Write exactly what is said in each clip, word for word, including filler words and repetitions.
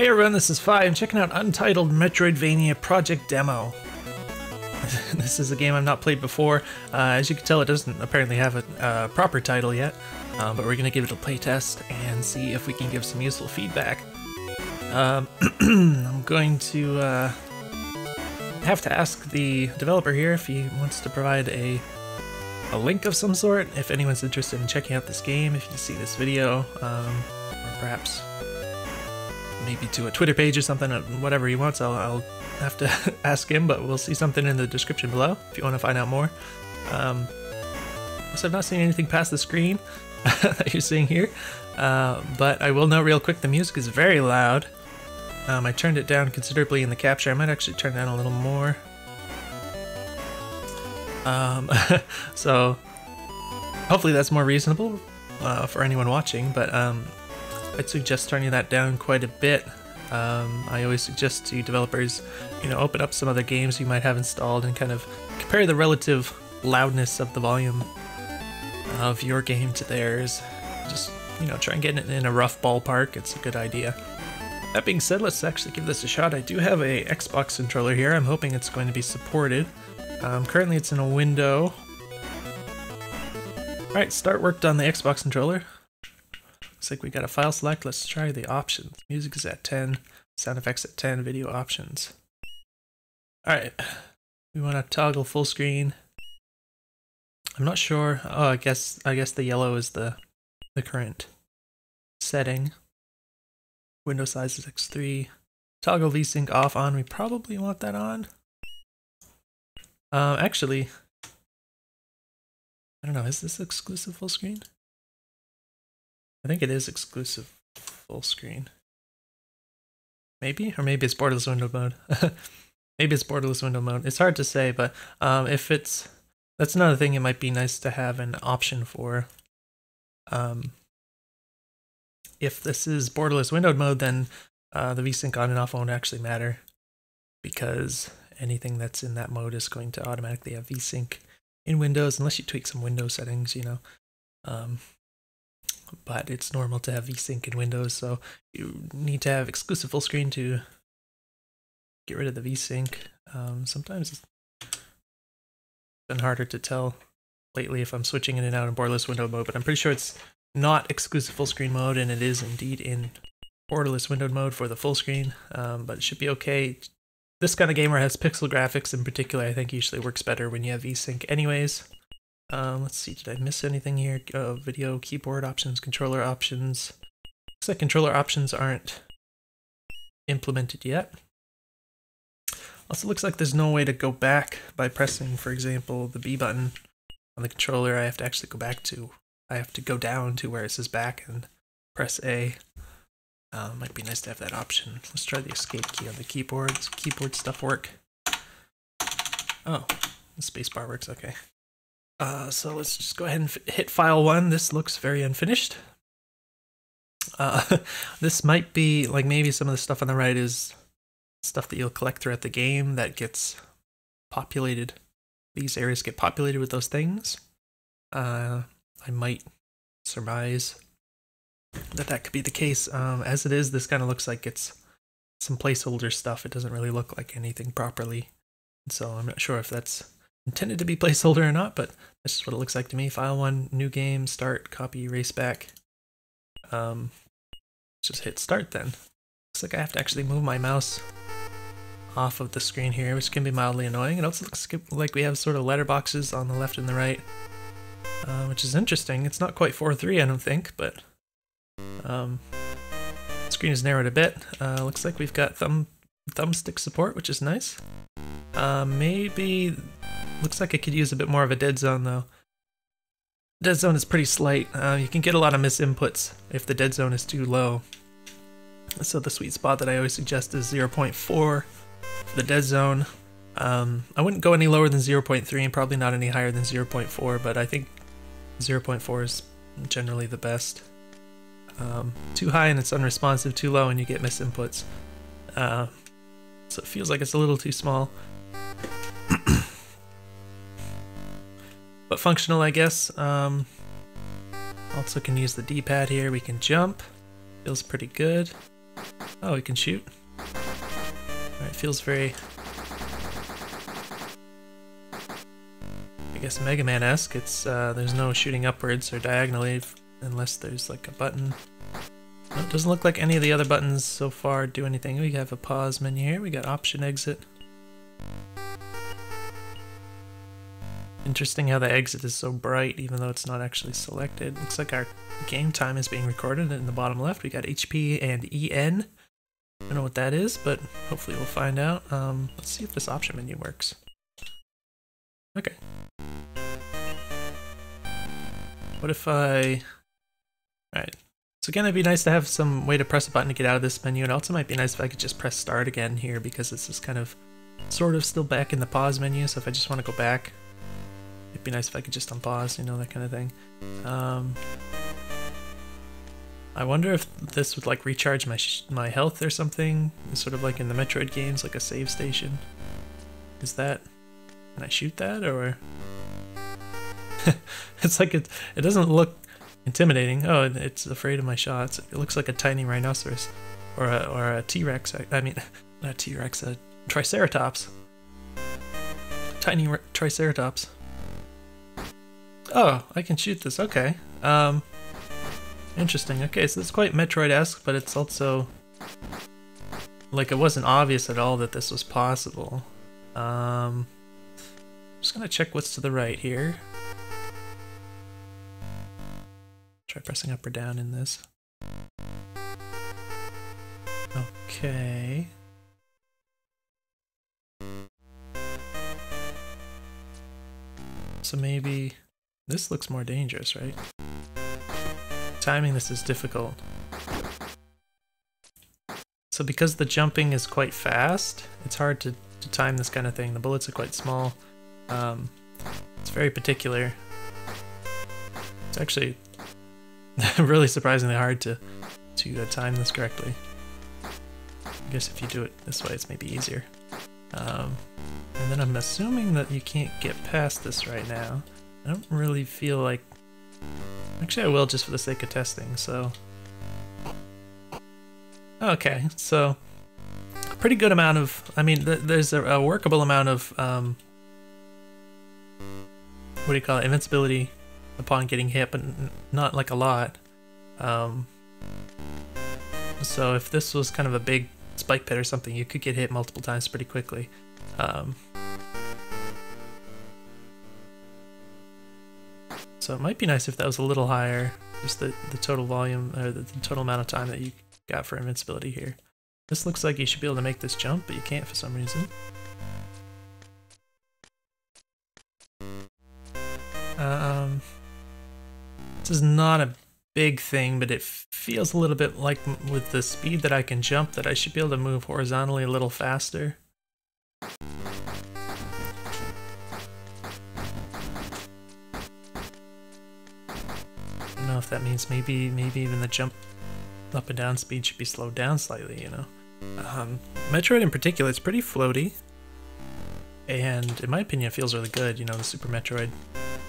Hey everyone, this is Fi. I'm checking out Untitled Metroidvania Project Demo. This is a game I've not played before. Uh, as you can tell, it doesn't apparently have a uh, proper title yet, uh, but we're going to give it a playtest and see if we can give some useful feedback. Um, I'm going to uh, have to ask the developer here if he wants to provide a a link of some sort, if anyone's interested in checking out this game, if you see this video, um, or perhaps maybe to a Twitter page or something, whatever he wants. I'll, I'll have to ask him, but we'll see something in the description below if you want to find out more. Um, so I've not seen anything past the screen that you're seeing here, uh, but I will note real quick the music is very loud. Um, I turned it down considerably in the capture. I might actually turn down a little more. Um, so hopefully that's more reasonable uh, for anyone watching, but um, I'd suggest turning that down quite a bit. Um, I always suggest to developers, you know, open up some other games you might have installed and kind of compare the relative loudness of the volume of your game to theirs. Just, you know, try and get it in a rough ballpark. It's a good idea. That being said, let's actually give this a shot. I do have a Xbox controller here. I'm hoping it's going to be supported. Um, currently it's in a window. Alright, start worked on the Xbox controller. Looks like we got a file select. Let's try the options. Music is at ten, sound effects at ten, video options. Alright, we want to toggle full screen. I'm not sure. Oh, I guess I guess the yellow is the, the current setting. Window size is X three. Toggle VSync off, on. We probably want that on. Um, actually, I don't know, is this exclusive full screen? I think it is exclusive full screen. Maybe? Or maybe it's borderless window mode. Maybe it's borderless window mode. It's hard to say, but um, if it's... That's another thing it might be nice to have an option for. Um, if this is borderless window mode, then uh, the VSync on and off won't actually matter, because anything that's in that mode is going to automatically have VSync in Windows, unless you tweak some Windows settings, you know. Um, but it's normal to have VSync in Windows, so you need to have exclusive full screen to get rid of the VSync. Um, sometimes it's been harder to tell lately if I'm switching in and out in borderless window mode, but I'm pretty sure it's not exclusive full screen mode, and it is indeed in borderless window mode for the full screen, um, but it should be okay. This kind of gamer has pixel graphics in particular. I think usually works better when you have VSync anyways. Um, let's see, did I miss anything here? Uh, video, keyboard options, controller options. Looks like controller options aren't implemented yet. Also looks like there's no way to go back by pressing, for example, the B button on the controller. I have to actually go back to, I have to go down to where it says back and press A. Uh, might be nice to have that option. Let's try the escape key on the keyboard. Does keyboard stuff work? Oh, the spacebar works, okay. Uh, so let's just go ahead and hit file one. This looks very unfinished. Uh, this might be, like maybe some of the stuff on the right is stuff that you'll collect throughout the game that gets populated. These areas get populated with those things. Uh, I might surmise that that could be the case. Um, as it is, this kind of looks like it's some placeholder stuff. It doesn't really look like anything properly. So I'm not sure if that's intended to be placeholder or not, but that's just what it looks like to me. File one, new game, start, copy, erase back. Um, let's just hit start then. Looks like I have to actually move my mouse off of the screen here, which can be mildly annoying. It also looks like we have sort of letterboxes on the left and the right, uh, which is interesting. It's not quite four three, I don't think, but... Um, screen is narrowed a bit. Uh, looks like we've got thumb thumbstick support, which is nice. Uh, maybe looks like I could use a bit more of a dead zone though. Dead zone is pretty slight. Uh, you can get a lot of misinputs if the dead zone is too low. So the sweet spot that I always suggest is zero point four for the dead zone. Um, I wouldn't go any lower than zero point three and probably not any higher than zero point four, but I think zero point four is generally the best. Um, too high and it's unresponsive, too low and you get misinputs. Uh, so it feels like it's a little too small. But functional, I guess. Um, also can use the D-pad here. We can jump. Feels pretty good. Oh, we can shoot. Alright, feels very, I guess, Mega Man-esque. It's, uh, there's no shooting upwards or diagonally unless there's like a button. Well, it doesn't look like any of the other buttons so far do anything. We have a pause menu here, we got option exit. Interesting how the exit is so bright even though it's not actually selected. Looks like our game time is being recorded, and in the bottom left we got H P and E N. I don't know what that is, but hopefully we'll find out. Um, let's see if this option menu works. Okay. What if I... Alright. So again, it'd be nice to have some way to press a button to get out of this menu, and also might be nice if I could just press start again here, because this is kind of sort of still back in the pause menu, so if I just want to go back, it'd be nice if I could just unpause, you know, that kind of thing. Um, I wonder if this would like recharge my sh my health or something. It's sort of like in the Metroid games, like a save station. Is that? Can I shoot that or? It's like it. It doesn't look intimidating. Oh, it's afraid of my shots. It looks like a tiny rhinoceros, or a or a T-Rex. I, I mean, not T-Rex, a Triceratops. Tiny r Triceratops. Oh, I can shoot this, okay. Um, interesting, okay, so it's quite Metroid-esque, but it's also... Like, it wasn't obvious at all that this was possible. Um, I'm just gonna check what's to the right here. Try pressing up or down in this. Okay... So maybe... This looks more dangerous, right? Timing this is difficult. So because the jumping is quite fast, it's hard to, to time this kind of thing. The bullets are quite small. Um, it's very particular. It's actually really surprisingly hard to, to uh, time this correctly. I guess if you do it this way, it's maybe easier. Um, and then I'm assuming that you can't get past this right now. I don't really feel like... Actually, I will just for the sake of testing, so... Okay, so... A pretty good amount of... I mean, th there's a, a workable amount of... Um, what do you call it? Invincibility upon getting hit, but n not like a lot. Um, so if this was kind of a big spike pit or something, you could get hit multiple times pretty quickly. Um... So it might be nice if that was a little higher, just the, the total volume, or the, the total amount of time that you got for invincibility here. This looks like you should be able to make this jump, but you can't for some reason. Um, this is not a big thing, but it feels a little bit like with the speed that I can jump that I should be able to move horizontally a little faster. If that means maybe maybe even the jump up and down speed should be slowed down slightly, you know. Um, Metroid in particular, it's pretty floaty, and in my opinion it feels really good, you know, the Super Metroid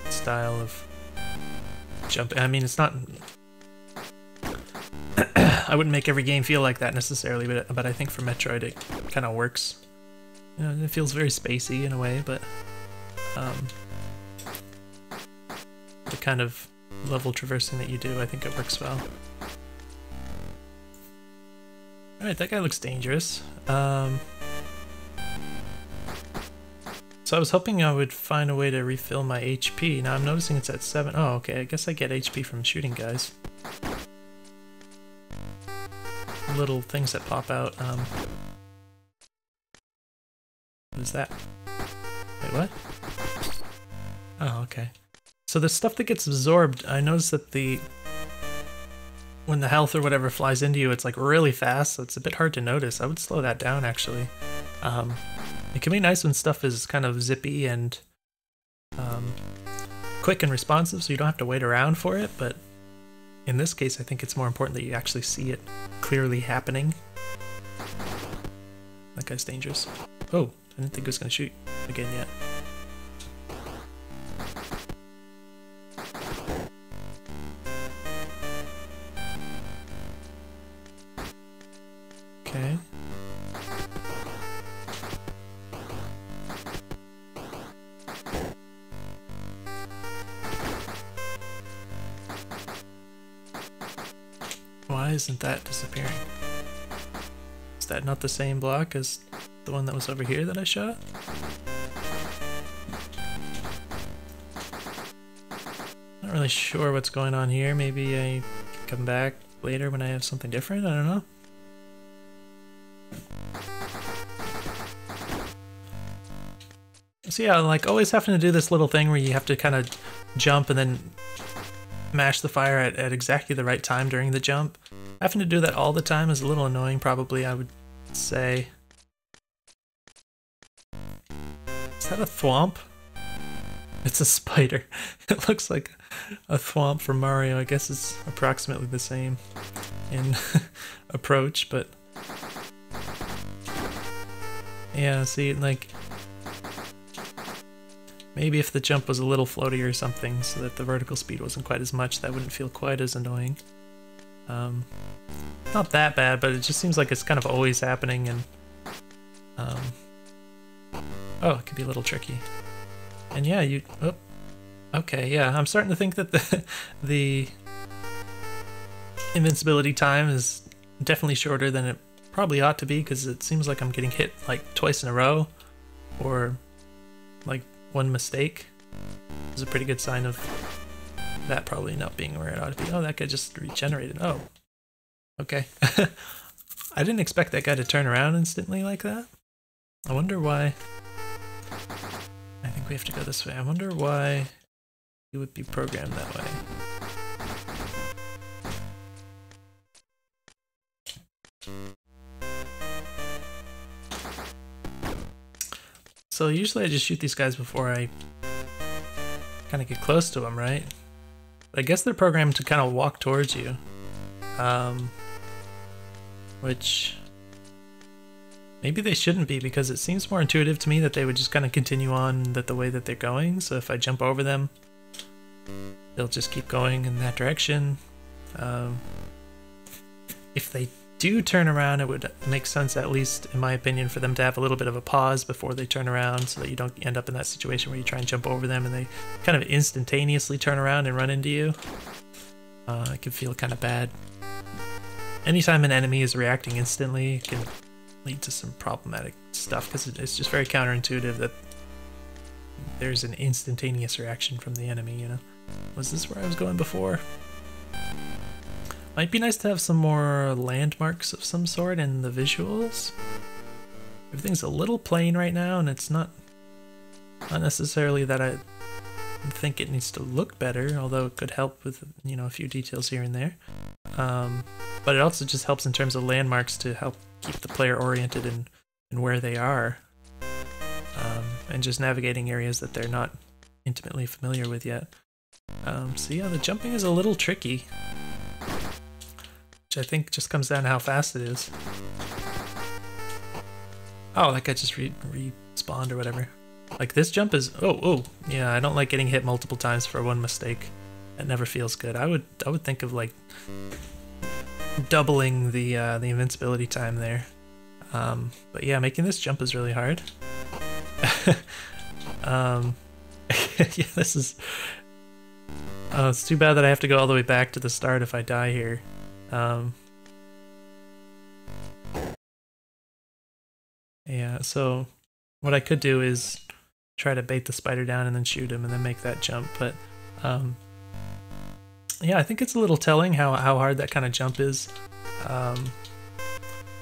style of jump. I mean, it's not... I wouldn't make every game feel like that necessarily, but, but I think for Metroid it kind of works. You know, it feels very spacey in a way, but um, the kind of level traversing that you do, I think it works well. Alright, that guy looks dangerous. Um, so I was hoping I would find a way to refill my H P. Now I'm noticing it's at seven. Oh, okay, I guess I get H P from shooting guys. Little things that pop out. Um, what is that? Wait, what? Oh, okay. So the stuff that gets absorbed, I noticed that the... When the health or whatever flies into you, it's like really fast, so it's a bit hard to notice. I would slow that down, actually. Um, it can be nice when stuff is kind of zippy and um, quick and responsive, so you don't have to wait around for it, but in this case, I think it's more important that you actually see it clearly happening. That guy's dangerous. Oh, I didn't think he was going to shoot again yet. isn't that disappearing? Is that not the same block as the one that was over here that I shot? Not really sure what's going on here. Maybe I come back later when I have something different? I don't know. So yeah, like always having to do this little thing where you have to kind of jump and then mash the fire at, at exactly the right time during the jump. Having to do that all the time is a little annoying, probably, I would say. Is that a thwomp? It's a spider. It looks like a thwomp from Mario. I guess it's approximately the same in approach, but... yeah, see, like... maybe if the jump was a little floaty or something so that the vertical speed wasn't quite as much, that wouldn't feel quite as annoying. Um, not that bad, but it just seems like it's kind of always happening and... Um, oh, it could be a little tricky. And yeah, you... oh, okay, yeah, I'm starting to think that the, the invincibility time is definitely shorter than it probably ought to be, because it seems like I'm getting hit like twice in a row, or like... one mistake is a pretty good sign of that probably not being where it ought to be. Oh, that guy just regenerated. Oh, okay. I didn't expect that guy to turn around instantly like that. I wonder why... I think we have to go this way. I wonder why he would be programmed that way. So usually I just shoot these guys before I kind of get close to them, right? But I guess they're programmed to kind of walk towards you. Um, which... maybe they shouldn't be, because it seems more intuitive to me that they would just kind of continue on that the way that they're going. So if I jump over them, they'll just keep going in that direction. Um, if they... do turn around, it would make sense, at least in my opinion, for them to have a little bit of a pause before they turn around, so that you don't end up in that situation where you try and jump over them and they kind of instantaneously turn around and run into you. Uh, it can feel kind of bad. Anytime an enemy is reacting instantly, it can lead to some problematic stuff, because it's just very counterintuitive that there's an instantaneous reaction from the enemy, you know? Was this where I was going before? Might be nice to have some more landmarks of some sort in the visuals. Everything's a little plain right now, and it's not, not necessarily that I think it needs to look better, although it could help with, you know, a few details here and there. Um, but it also just helps in terms of landmarks to help keep the player oriented in, in where they are, um, and just navigating areas that they're not intimately familiar with yet. Um, so yeah, the jumping is a little tricky. Which I think just comes down to how fast it is. Oh, that guy just re respawned or whatever. Like this jump is... oh, oh, yeah, I don't like getting hit multiple times for one mistake. That never feels good. I would I would think of like doubling the uh, the invincibility time there. Um, but yeah, making this jump is really hard. um, yeah, this is... oh, it's too bad that I have to go all the way back to the start if I die here. Um, yeah, so what I could do is try to bait the spider down and then shoot him and then make that jump, but um, yeah, I think it's a little telling how, how hard that kind of jump is, um,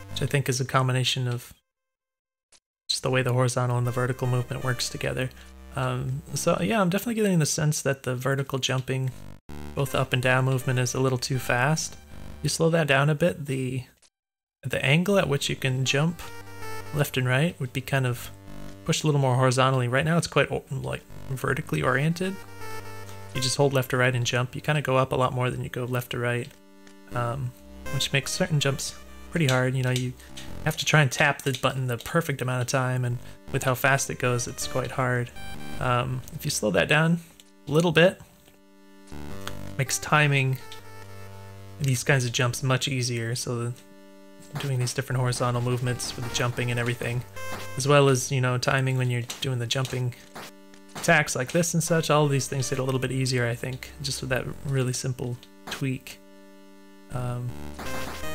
which I think is a combination of just the way the horizontal and the vertical movement works together. Um, so yeah, I'm definitely getting the sense that the vertical jumping, both up and down movement, is a little too fast. You slow that down a bit, the the angle at which you can jump left and right would be kind of pushed a little more horizontally. Right now it's quite like vertically oriented. You just hold left to right and jump. You kind of go up a lot more than you go left to right, um, which makes certain jumps pretty hard. You know, you have to try and tap the button the perfect amount of time, and with how fast it goes, it's quite hard. Um, if you slow that down a little bit, it makes timing these kinds of jumps much easier, so doing these different horizontal movements for the jumping and everything, as well as, you know, timing when you're doing the jumping attacks like this and such, all of these things get a little bit easier, I think, just with that really simple tweak. Um,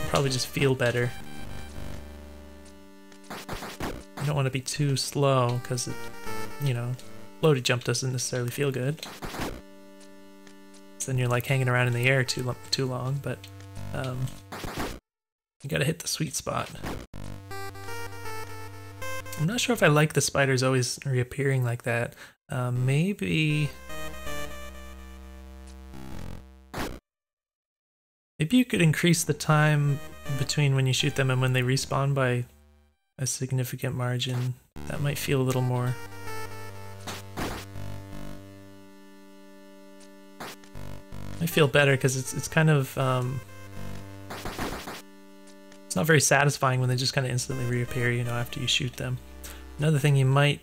probably just feel better. You don't want to be too slow because, you know, loaded jump doesn't necessarily feel good. So then you're like hanging around in the air too long, too long. But um, you gotta hit the sweet spot. I'm not sure if I like the spiders always reappearing like that. Uh, maybe... Maybe you could increase the time between when you shoot them and when they respawn by a significant margin. That might feel a little more... I feel better because it's, it's kind of... Um, It's not very satisfying when they just kind of instantly reappear, you know, after you shoot them. Another thing you might...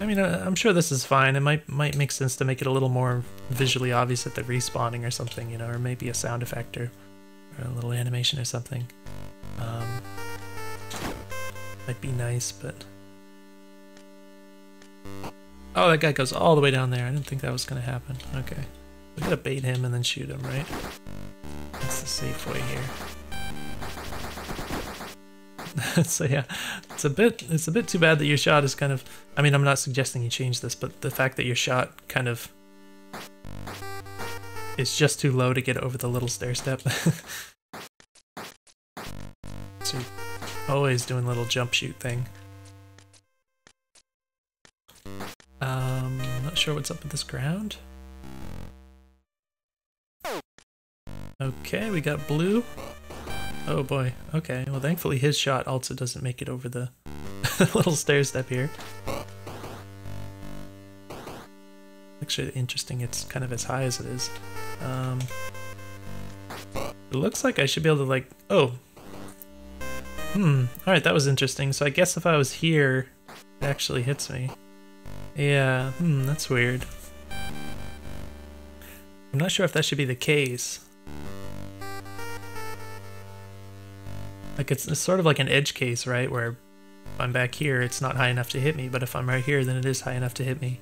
I mean, I'm sure this is fine. It might might make sense to make it a little more visually obvious that they're respawning or something, you know, or maybe a sound effect or, or a little animation or something. Um, might be nice, but... Oh, that guy goes all the way down there. I didn't think that was going to happen. Okay. We gotta bait him and then shoot him, right? That's the safe way here. So yeah, it's a bit it's a bit too bad that your shot is kind of... I mean, I'm not suggesting you change this, but the fact that your shot kind of... is just too low to get over the little stair step. So you're always doing a little jump shoot thing. Um, not sure what's up with this ground. Okay, we got blue. Oh boy. Okay, well thankfully his shot also doesn't make it over the little stair step here. Actually interesting, it's kind of as high as it is. Um, it looks like I should be able to like... Oh! Hmm, alright, that was interesting. So I guess if I was here, it actually hits me. Yeah, hmm, that's weird. I'm not sure if that should be the case. Like it's, it's sort of like an edge case, right? Where if I'm back here, it's not high enough to hit me, but if I'm right here, then it is high enough to hit me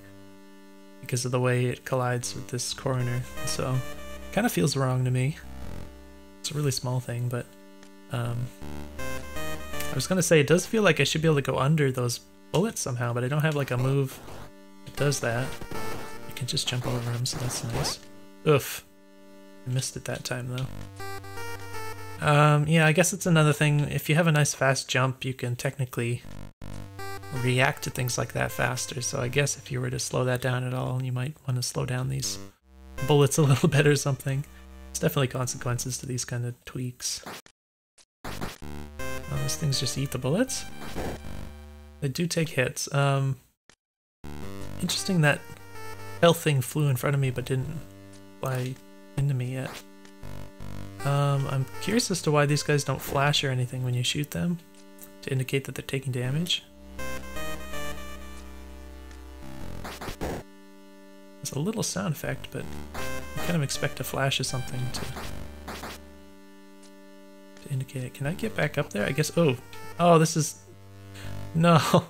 because of the way it collides with this corner. So it kind of feels wrong to me. It's a really small thing, but um, I was gonna say it does feel like I should be able to go under those bullets somehow, but I don't have like a move that does that. I can just jump over them, so that's nice. Oof, I missed it that time though. Um, yeah, I guess it's another thing. If you have a nice fast jump, you can technically react to things like that faster. So I guess if you were to slow that down at all, you might want to slow down these bullets a little bit or something. There's definitely consequences to these kind of tweaks. Oh, those things just eat the bullets? They do take hits. Um, interesting that health thing flew in front of me but didn't fly into me yet. Um, I'm curious as to why these guys don't flash or anything when you shoot them, to indicate that they're taking damage. It's a little sound effect, but I kind of expect a flash or something to, to indicate it. Can I get back up there? I guess... Oh! Oh, this is... No!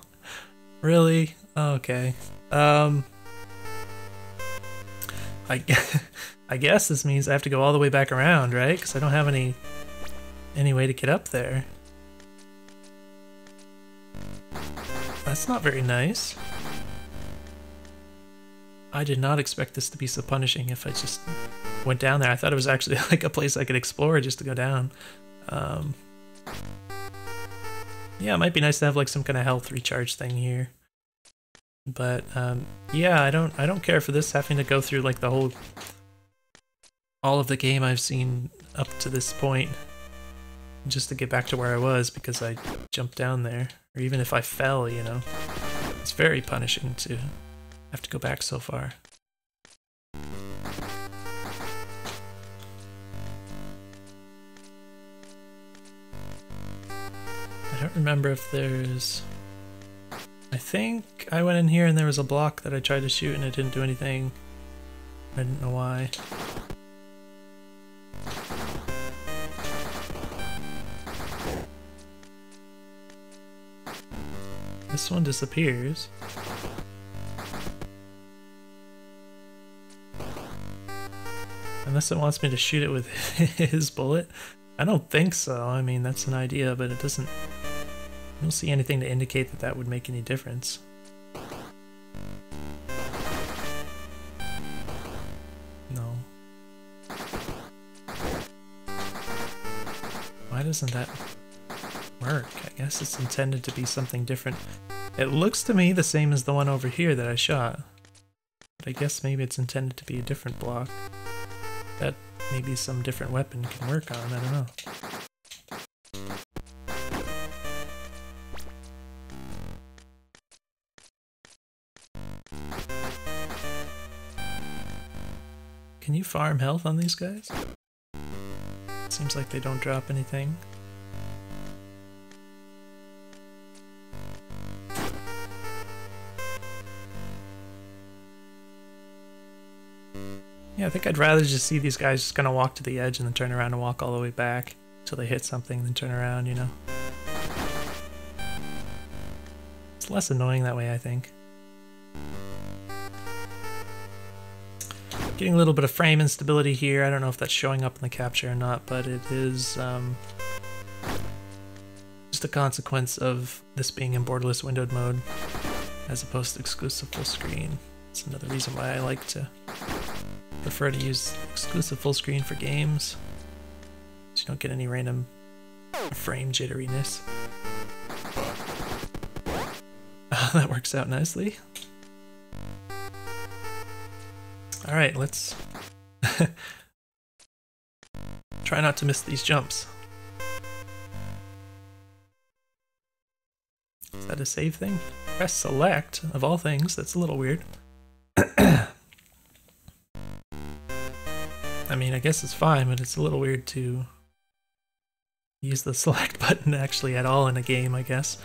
Really? Okay. Um... I... I guess this means I have to go all the way back around, right? Because I don't have any any way to get up there. That's not very nice. I did not expect this to be so punishing if I just went down there. I thought it was actually like a place I could explore just to go down. Um, yeah, it might be nice to have like some kind of health recharge thing here. But um, yeah, I don't I don't care for this having to go through like the whole... all of the game I've seen up to this point just to get back to where I was because I jumped down there, or even if I fell, you know. It's very punishing to have to go back so far. I don't remember if there's... I think I went in here and there was a block that I tried to shoot and it didn't do anything. I didn't know why. This one disappears. Unless it wants me to shoot it with his bullet. I don't think so. I mean, that's an idea, but it doesn't... I don't see anything to indicate that that would make any difference. No. Why doesn't that work? I guess it's intended to be something different. It looks to me the same as the one over here that I shot. But I guess maybe it's intended to be a different block. That maybe some different weapon can work on, I don't know. Can you farm health on these guys? Seems like they don't drop anything. Yeah, I think I'd rather just see these guys just gonna walk to the edge and then turn around and walk all the way back till they hit something, then turn around, you know. It's less annoying that way, I think. Getting a little bit of frame instability here. I don't know if that's showing up in the capture or not, but it is um, just a consequence of this being in borderless windowed mode as opposed to exclusive full screen. It's another reason why I like to prefer to use exclusive full screen for games, so you don't get any random frame jitteriness. Oh, that works out nicely. Alright, let's try not to miss these jumps. Is that a save thing? Press select, of all things, that's a little weird. I mean, I guess it's fine, but it's a little weird to use the select button actually at all in a game, I guess.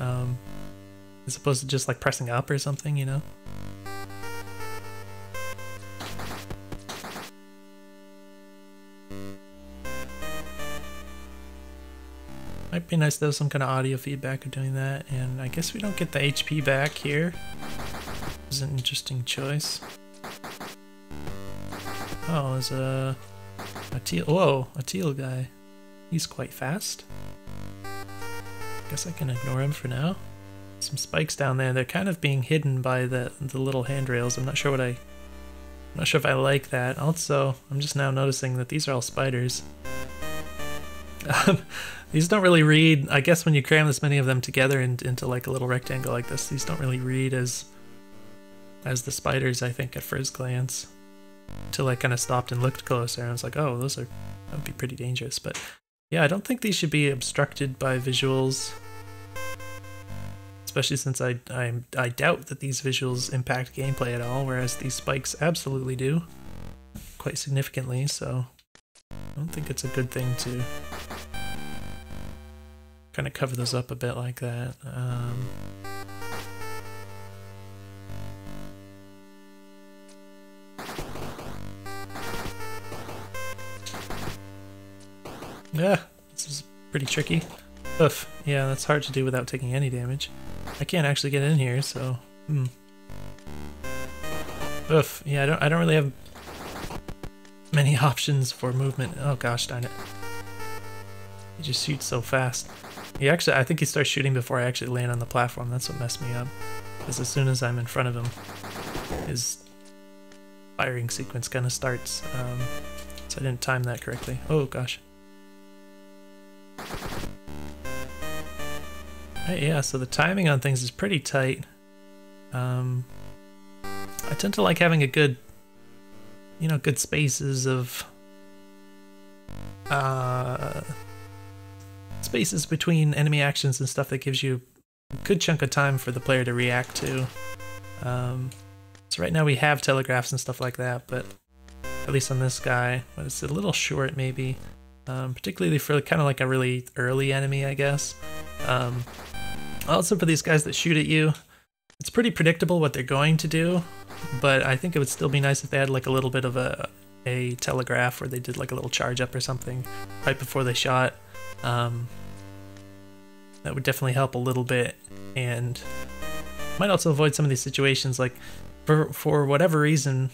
Um, as opposed to just like pressing up or something, you know? Might be nice to have some kind of audio feedback of doing that, and I guess we don't get the H P back here. This is an interesting choice. Oh, there's a, a teal, whoa, a teal guy. He's quite fast. Guess I can ignore him for now. Some spikes down there. They're kind of being hidden by the, the little handrails. I'm not sure what I, I'm not sure if I like that. Also, I'm just now noticing that these are all spiders. Um, these don't really read, I guess when you cram this many of them together in, into like a little rectangle like this, these don't really read as, as the spiders, I think, at first glance. Until I kind of stopped and looked closer, and I was like, oh, those are, that would be pretty dangerous. But yeah, I don't think these should be obstructed by visuals, especially since I, I, I doubt that these visuals impact gameplay at all, whereas these spikes absolutely do, quite significantly, so I don't think it's a good thing to kind of cover those up a bit like that. Um, Yeah, this is pretty tricky. Oof, yeah, that's hard to do without taking any damage. I can't actually get in here, so... Hmm. Oof, yeah, I don't, I don't really have many options for movement. Oh gosh, darn it. He just shoots so fast. He actually, I think he starts shooting before I actually land on the platform. That's what messed me up. Because as soon as I'm in front of him, his firing sequence kind of starts. Um, so I didn't time that correctly. Oh gosh. Right, yeah, so the timing on things is pretty tight. Um, I tend to like having a good, you know, good spaces of uh, spaces between enemy actions and stuff that gives you a good chunk of time for the player to react to. Um, so right now we have telegraphs and stuff like that, but at least on this guy, but it's a little short maybe. Um, particularly for kind of like a really early enemy, I guess. Um, also for these guys that shoot at you, it's pretty predictable what they're going to do, but I think it would still be nice if they had like a little bit of a, a telegraph where they did like a little charge up or something right before they shot. Um, that would definitely help a little bit, and might also avoid some of these situations like for, for whatever reason,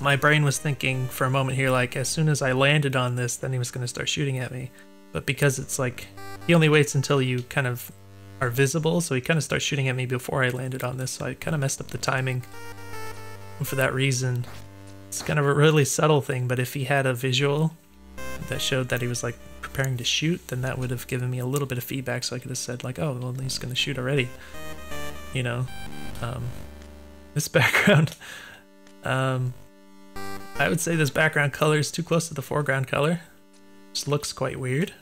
my brain was thinking for a moment here, like, as soon as I landed on this, then he was going to start shooting at me. But because it's like, he only waits until you kind of are visible, so he kind of starts shooting at me before I landed on this, so I kind of messed up the timing. And for that reason, it's kind of a really subtle thing, but if he had a visual that showed that he was like preparing to shoot, then that would have given me a little bit of feedback, so I could have said like, oh, well, he's going to shoot already. You know, um, this background, um, I would say this background color is too close to the foreground color. Just looks quite weird.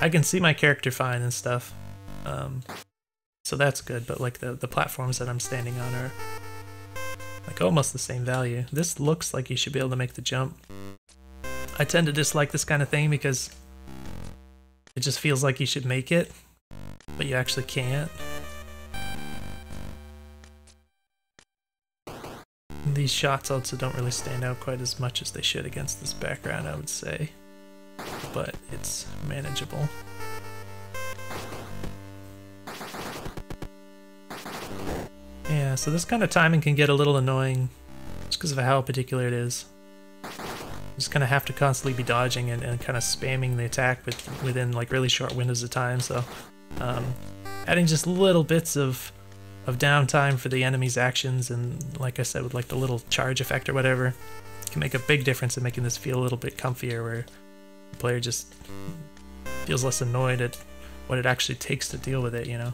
I can see my character fine and stuff, um, so that's good, but like the, the platforms that I'm standing on are like almost the same value. This looks like you should be able to make the jump. I tend to dislike this kind of thing because it just feels like you should make it, but you actually can't. And these shots also don't really stand out quite as much as they should against this background, I would say. But it's manageable. Yeah, so this kind of timing can get a little annoying just because of how particular it is. You just kind of have to constantly be dodging and, and kind of spamming the attack with, within like really short windows of time, so um, adding just little bits of, of downtime for the enemy's actions, and like I said, with like the little charge effect or whatever, can make a big difference in making this feel a little bit comfier, where the player just feels less annoyed at what it actually takes to deal with it, you know.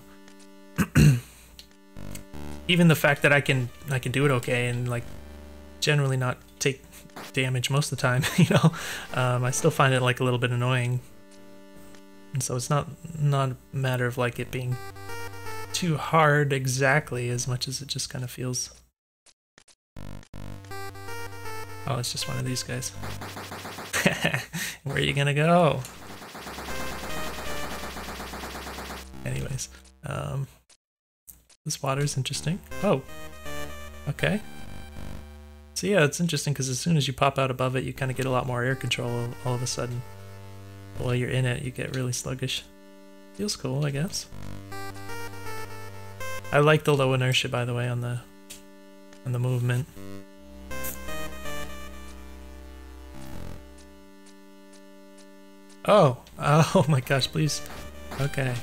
Even the fact that I can I can do it okay and like generally not take damage most of the time, you know, um, I still find it like a little bit annoying. And so it's not not a matter of like it being too hard exactly, as much as it just kind of feels. Oh, it's just one of these guys. Where are you gonna go? Anyways, um, this water is interesting. Oh, okay. So yeah, it's interesting because as soon as you pop out above it, you kind of get a lot more air control all of a sudden. But while you're in it, you get really sluggish. Feels cool, I guess. I like the low inertia, by the way, on the on the movement. Oh, oh my gosh, please. Okay.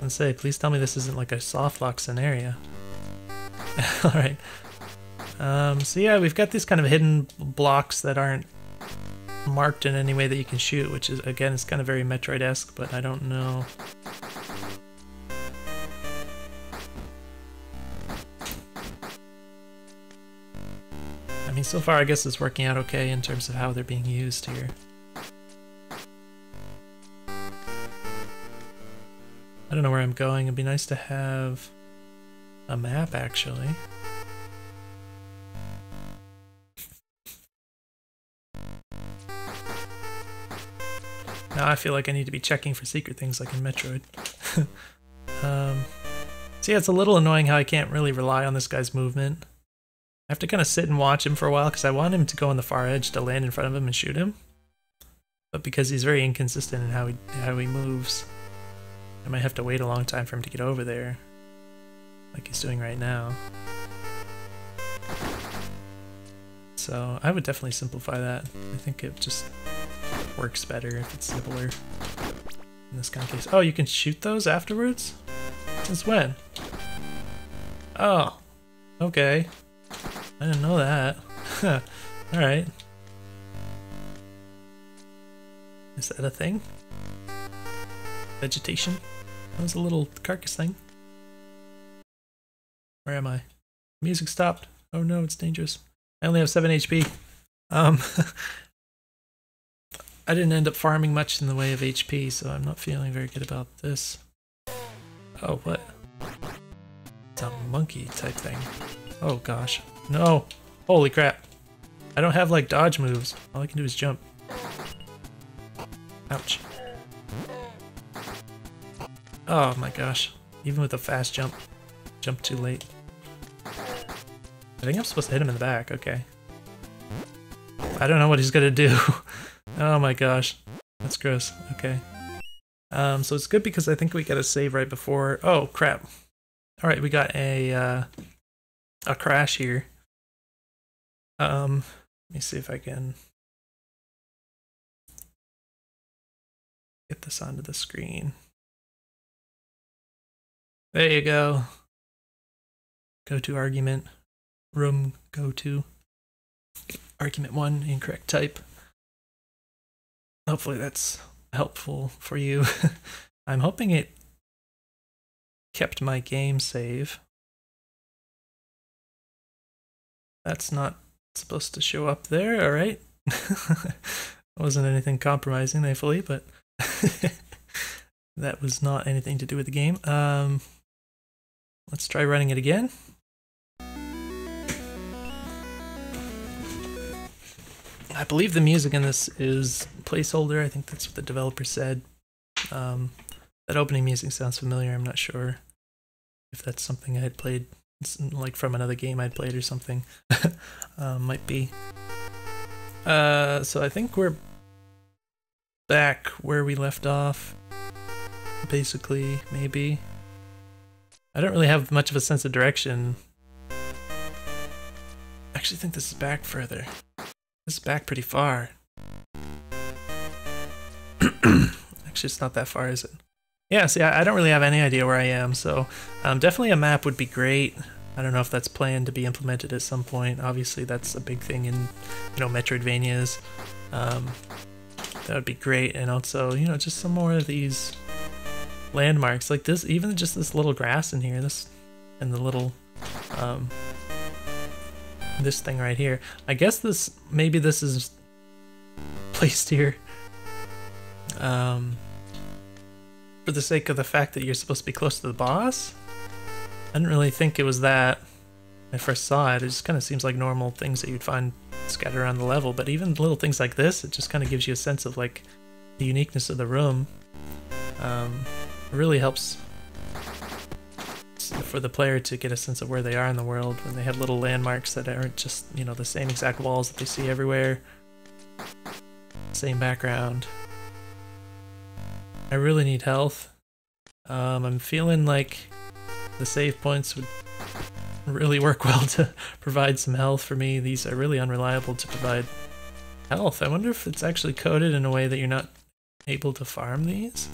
Let's say, please tell me this isn't like a soft lock scenario. Alright. Um, so yeah, we've got these kind of hidden blocks that aren't marked in any way that you can shoot, which is, again, it's kind of very Metroid-esque, but I don't know. I mean, so far I guess it's working out okay in terms of how they're being used here. I don't know where I'm going. It'd be nice to have a map, actually. Now I feel like I need to be checking for secret things like in Metroid. um, so yeah, it's a little annoying how I can't really rely on this guy's movement. I have to kind of sit and watch him for a while because I want him to go on the far edge to land in front of him and shoot him. But because he's very inconsistent in how he, how he moves, I might have to wait a long time for him to get over there, like he's doing right now. So I would definitely simplify that. I think it just works better if it's simpler in this kind of case. Oh, you can shoot those afterwards? Since when? Oh, okay. I didn't know that. Alright. Is that a thing? Vegetation? That was a little carcass thing. Where am I? Music stopped. Oh no, it's dangerous. I only have seven H P. Um, I didn't end up farming much in the way of H P, so I'm not feeling very good about this. Oh, what? It's a monkey type thing. Oh gosh. No! Holy crap! I don't have like dodge moves. All I can do is jump. Ouch. Oh my gosh, even with a fast jump, jump too late. I think I'm supposed to hit him in the back, okay. I don't know what he's gonna do. Oh my gosh, that's gross, okay. Um, so it's good because I think we got a save right before, oh crap. Alright, we got a, uh, a crash here. Um, let me see if I can get this onto the screen. There you go. Go to argument, room go to, argument one, incorrect type. Hopefully that's helpful for you. I'm hoping it kept my game save. That's not supposed to show up there, all right. Wasn't anything compromising, thankfully, but that was not anything to do with the game. Um, let's try running it again. I believe the music in this is placeholder. I think that's what the developer said. Um, that opening music sounds familiar. I'm not sure if that's something I had played, like from another game I'd played or something. uh, might be. Uh, so I think we're back where we left off, basically, maybe. I don't really have much of a sense of direction. I actually think this is back further. This is back pretty far. Actually, it's not that far, is it? Yeah, see, I don't really have any idea where I am, so um, definitely a map would be great. I don't know if that's planned to be implemented at some point. Obviously, that's a big thing in, you know, Metroidvanias. Um, that would be great, and also, you know, just some more of these landmarks like this. Even just this little grass in here, this and the little. Um, this thing right here. I guess this, maybe this is placed here um, for the sake of the fact that you're supposed to be close to the boss? I didn't really think it was that when I first saw it. It just kind of seems like normal things that you'd find scattered around the level, but even little things like this, it just kind of gives you a sense of like the uniqueness of the room. Um, it really helps for the player to get a sense of where they are in the world when they have little landmarks that aren't just, you know, the same exact walls that they see everywhere. Same background. I really need health. Um, I'm feeling like the save points would really work well to provide some health for me. These are really unreliable to provide health. I wonder if it's actually coded in a way that you're not able to farm these?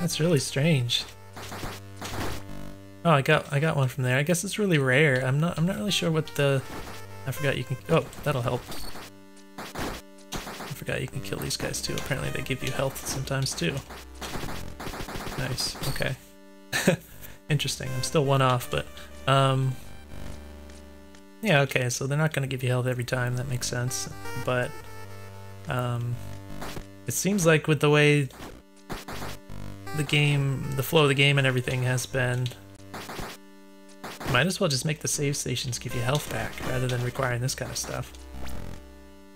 That's really strange. Oh, I got I got one from there. I guess it's really rare. I'm not I'm not really sure what the. I forgot you can. Oh, that'll help. I forgot you can kill these guys too. Apparently they give you health sometimes too. Nice. Okay. Interesting. I'm still one off, but um. Yeah. Okay. So they're not going to give you health every time. That makes sense. But um, it seems like with the way the game, the flow of the game and everything has been, might as well just make the save stations give you health back rather than requiring this kind of stuff.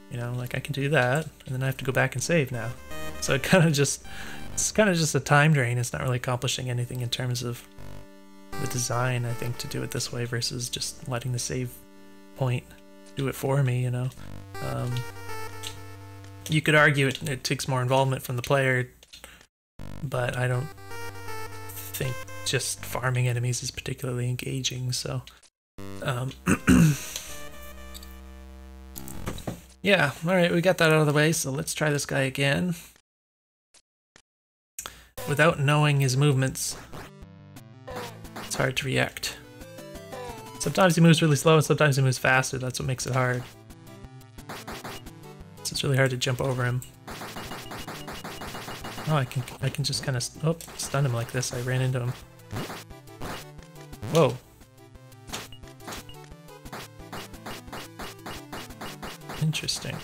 You know, like I can do that and then I have to go back and save now. So it kind of just, it's kind of just a time drain. It's not really accomplishing anything in terms of the design, I think, to do it this way versus just letting the save point do it for me, you know. Um, you could argue it, it takes more involvement from the player, but I don't think just farming enemies is particularly engaging, so... Um, yeah, alright, we got that out of the way, so let's try this guy again. Without knowing his movements, it's hard to react. Sometimes he moves really slow and sometimes he moves faster, that's what makes it hard. So it's really hard to jump over him. Oh, I can I can just kind of oh, stun him like this. I ran into him. Whoa. Interesting.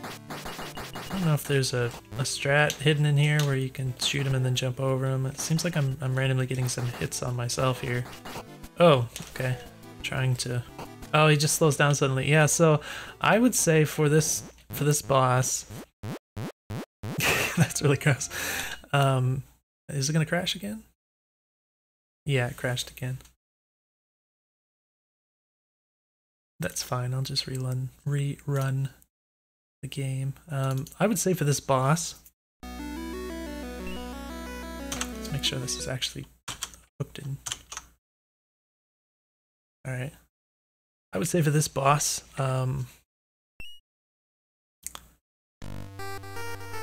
I don't know if there's a, a strat hidden in here where you can shoot him and then jump over him. It seems like I'm, I'm randomly getting some hits on myself here. Oh, okay. Trying to... Oh, he just slows down suddenly. Yeah, so I would say for this... For this boss, that's really gross. Um, is it gonna crash again? Yeah, it crashed again. That's fine. I'll just rerun, rerun the game. Um, I would say for this boss, make sure this is actually hooked in. Alright. I would say for this boss, um,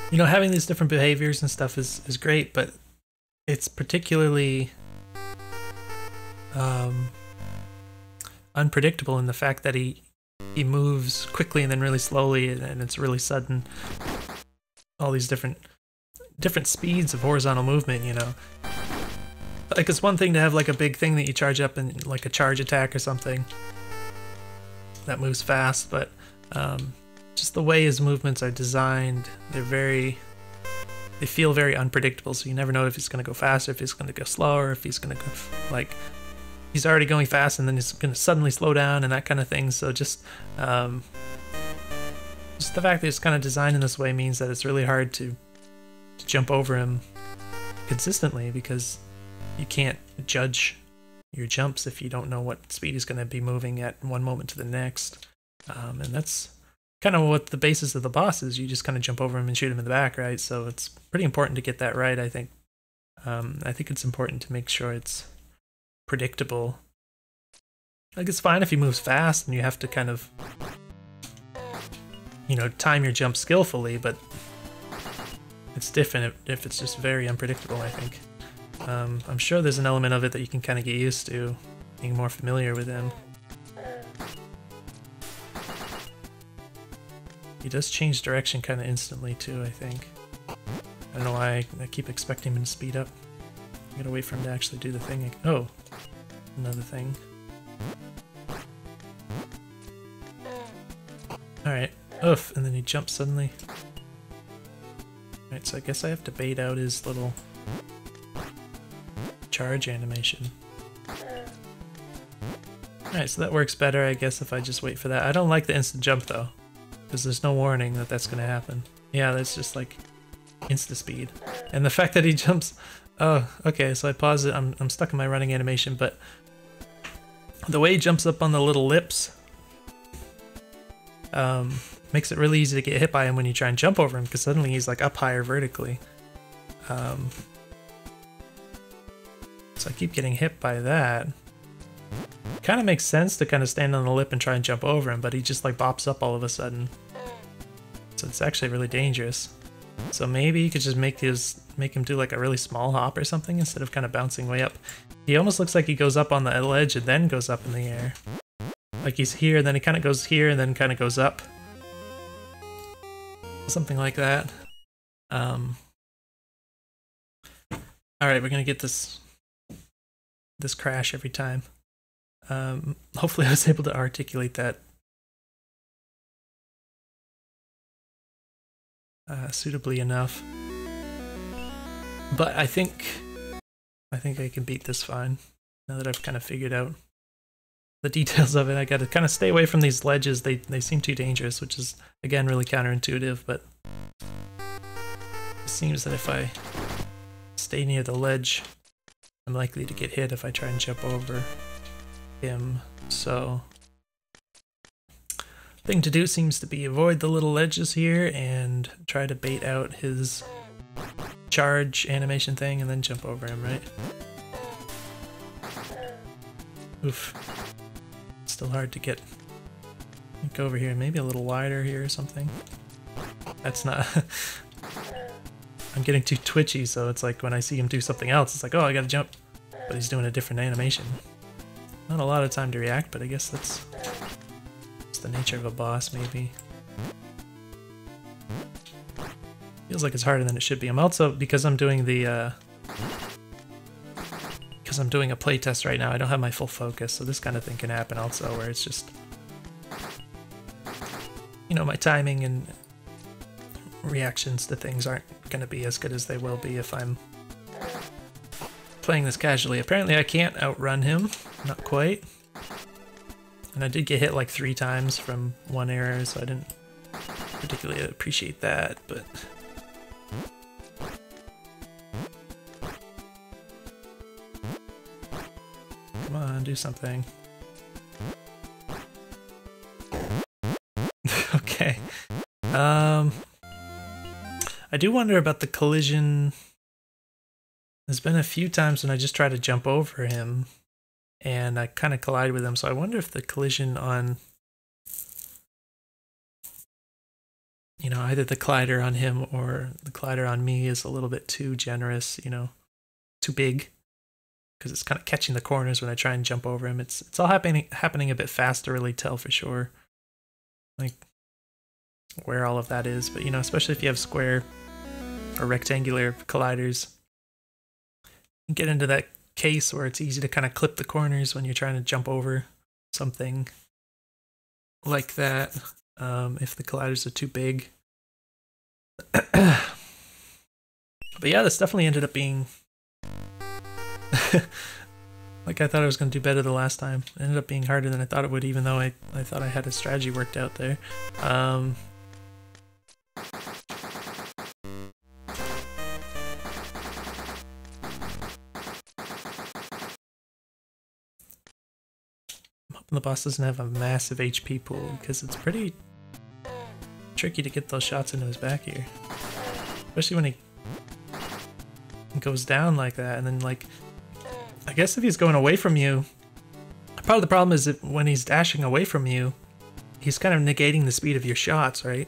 you know, having these different behaviors and stuff is, is great, but it's particularly um, unpredictable in the fact that he he moves quickly and then really slowly, and it's really sudden. All these different different speeds of horizontal movement, you know. Like, it's one thing to have like a big thing that you charge up in like a charge attack or something that moves fast, but um, just the way his movements are designed, they're very, they feel very unpredictable, so you never know if he's going to go faster, if he's going to go slower, if he's going to go, like, he's already going fast and then he's going to suddenly slow down and that kind of thing. So just, um, just the fact that it's kind of designed in this way means that it's really hard to, to jump over him consistently, because you can't judge your jumps if you don't know what speed he's going to be moving at one moment to the next. Um, and that's kind of what the basis of the boss is. You just kind of jump over him and shoot him in the back, right? So it's pretty important to get that right, I think. Um, I think it's important to make sure it's predictable. Like, it's fine if he moves fast and you have to kind of, you know, time your jump skillfully, but it's different if, if it's just very unpredictable, I think. Um, I'm sure there's an element of it that you can kind of get used to, being more familiar with him. He does change direction kind of instantly too, I think. I don't know why I keep expecting him to speed up. I gotta wait for him to actually do the thing. Oh! Another thing. Alright. Oof! And then he jumps suddenly. Alright, so I guess I have to bait out his little charge animation. Alright, so that works better, I guess, if I just wait for that. I don't like the instant jump though, because there's no warning that that's going to happen. Yeah, that's just like insta-speed. And the fact that he jumps... Oh, okay, so I pause it. I'm, I'm stuck in my running animation, but the way he jumps up on the little lips um, makes it really easy to get hit by him when you try and jump over him, because suddenly he's like up higher vertically. Um, so I keep getting hit by that. Kind of makes sense to kind of stand on the lip and try and jump over him, but he just like bops up all of a sudden. So it's actually really dangerous. So maybe you could just make his, make him do like a really small hop or something instead of kind of bouncing way up. He almost looks like he goes up on the ledge and then goes up in the air. Like he's here, then he kind of goes here, and then kind of goes up. Something like that. Um, Alright, we're gonna get this, this crash every time. Um, hopefully I was able to articulate that uh, suitably enough. But I think I think I can beat this fine, now that I've kind of figured out the details of it. I gotta kind of stay away from these ledges. They, they seem too dangerous, which is, again, really counterintuitive, but it seems that if I stay near the ledge, I'm likely to get hit if I try and jump over him. So thing to do seems to be avoid the little ledges here and try to bait out his charge animation thing and then jump over him, right? Oof. It's still hard to get like over here, maybe a little wider here or something. That's not... I'm getting too twitchy, so it's like when I see him do something else, it's like, oh, I gotta jump, but he's doing a different animation. Not a lot of time to react, but I guess that's, that's the nature of a boss, maybe. Feels like it's harder than it should be. I'm also, because I'm doing the, uh, because I'm doing a playtest right now, I don't have my full focus, so this kind of thing can happen also, where it's just, you know, my timing and reactions to things aren't going to be as good as they will be if I'm playing this casually. Apparently I can't outrun him. Not quite. And I did get hit like three times from one error, so I didn't particularly appreciate that, but... Come on, do something. Okay. Um... I do wonder about the collision There's been a few times when I just try to jump over him and I kind of collide with him, so I wonder if the collision on, you know, either the collider on him or the collider on me is a little bit too generous, you know, too big, because it's kind of catching the corners when I try and jump over him. It's it's all happening happening a bit faster, really tell for sure, like where all of that is. But you know, especially if you have square or rectangular colliders, you get into that case where it's easy to kind of clip the corners when you're trying to jump over something like that, um, if the colliders are too big. But yeah, this definitely ended up being like I thought I was going to do better the last time. It ended up being harder than I thought it would, even though I, I thought I had a strategy worked out there. Um, The boss doesn't have a massive H P pool, because it's pretty tricky to get those shots into his back here, especially when he goes down like that. And then, like, I guess if he's going away from you, part of the problem is that when he's dashing away from you, he's kind of negating the speed of your shots, right?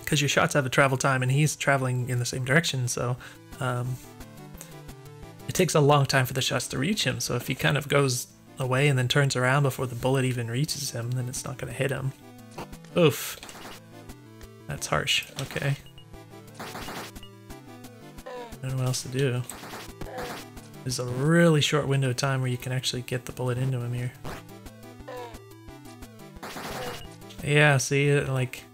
Because your shots have a travel time and he's traveling in the same direction, so um, it takes a long time for the shots to reach him. So if he kind of goes away and then turns around before the bullet even reaches him, then it's not gonna hit him. Oof. That's harsh. Okay. I don't know what else to do. There's a really short window of time where you can actually get the bullet into him here. Yeah, see, it like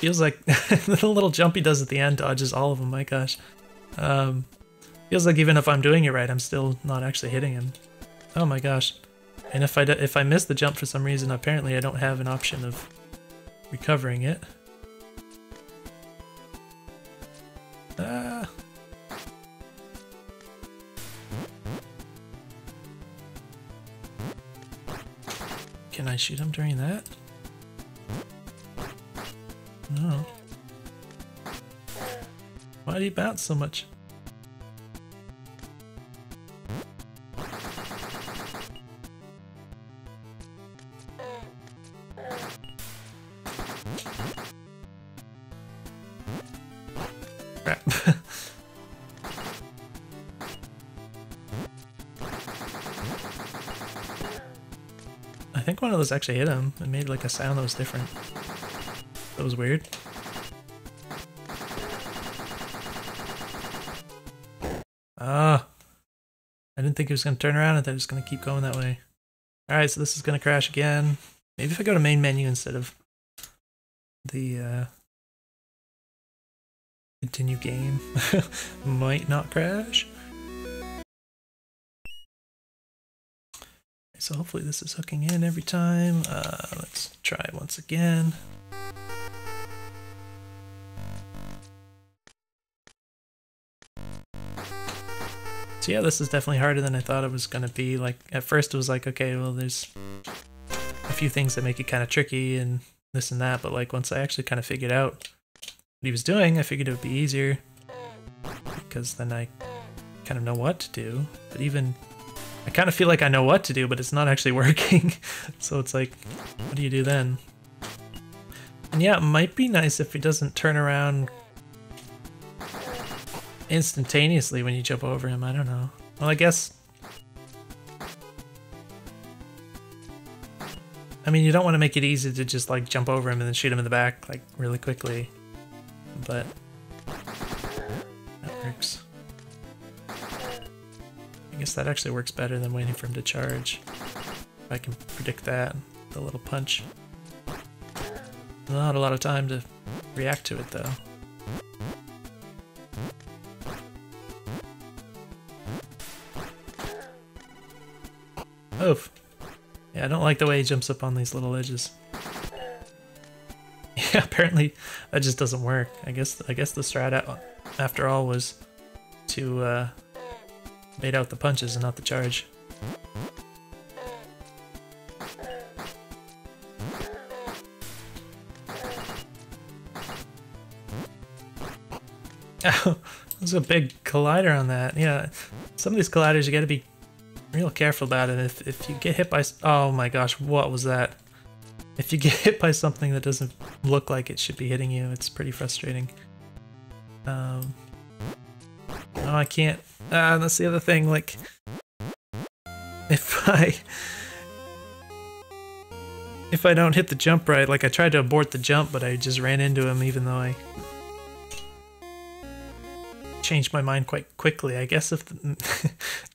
feels like the little jump he does at the end dodges all of them, my gosh. Um Feels like even if I'm doing it right, I'm still not actually hitting him. Oh my gosh. And if I, do, if I miss the jump for some reason, apparently I don't have an option of recovering it. Ah. Can I shoot him during that? No. Why did he bounce so much? I think one of those actually hit him. It made like a sound that was different. That was weird. Ah, I didn't think he was gonna turn around and then just gonna keep going that way. All right, so this is gonna crash again. Maybe if I go to main menu instead of the uh, continue game, might not crash. So hopefully this is hooking in every time. Uh, let's try once again. So yeah, this is definitely harder than I thought it was gonna be. Like at first it was like, okay, well there's a few things that make it kind of tricky and this and that, but like once I actually kind of figured out what he was doing, I figured it would be easier because then I kind of know what to do. But even I kind of feel like I know what to do, but it's not actually working. So it's like, what do you do then? And yeah, it might be nice if he doesn't turn around instantaneously when you jump over him. I don't know. Well, I guess... I mean, you don't want to make it easy to just like jump over him and then shoot him in the back like really quickly, but that works. I guess that actually works better than waiting for him to charge. If I can predict that, the little punch. Not a lot of time to react to it though. Oof. Yeah, I don't like the way he jumps up on these little edges. Yeah, apparently that just doesn't work. I guess I guess the strat after all was to uh, bait out the punches and not the charge. Ow! There's a big collider on that. Yeah, some of these colliders you got to be real careful about it. If if you get hit by, oh my gosh, what was that? If you get hit by something that doesn't look like it should be hitting you, it's pretty frustrating. Um, oh, I can't. Ah, that's the other thing. Like, if I if I don't hit the jump right, like I tried to abort the jump, but I just ran into him, even though I changed my mind quite quickly. I guess if the,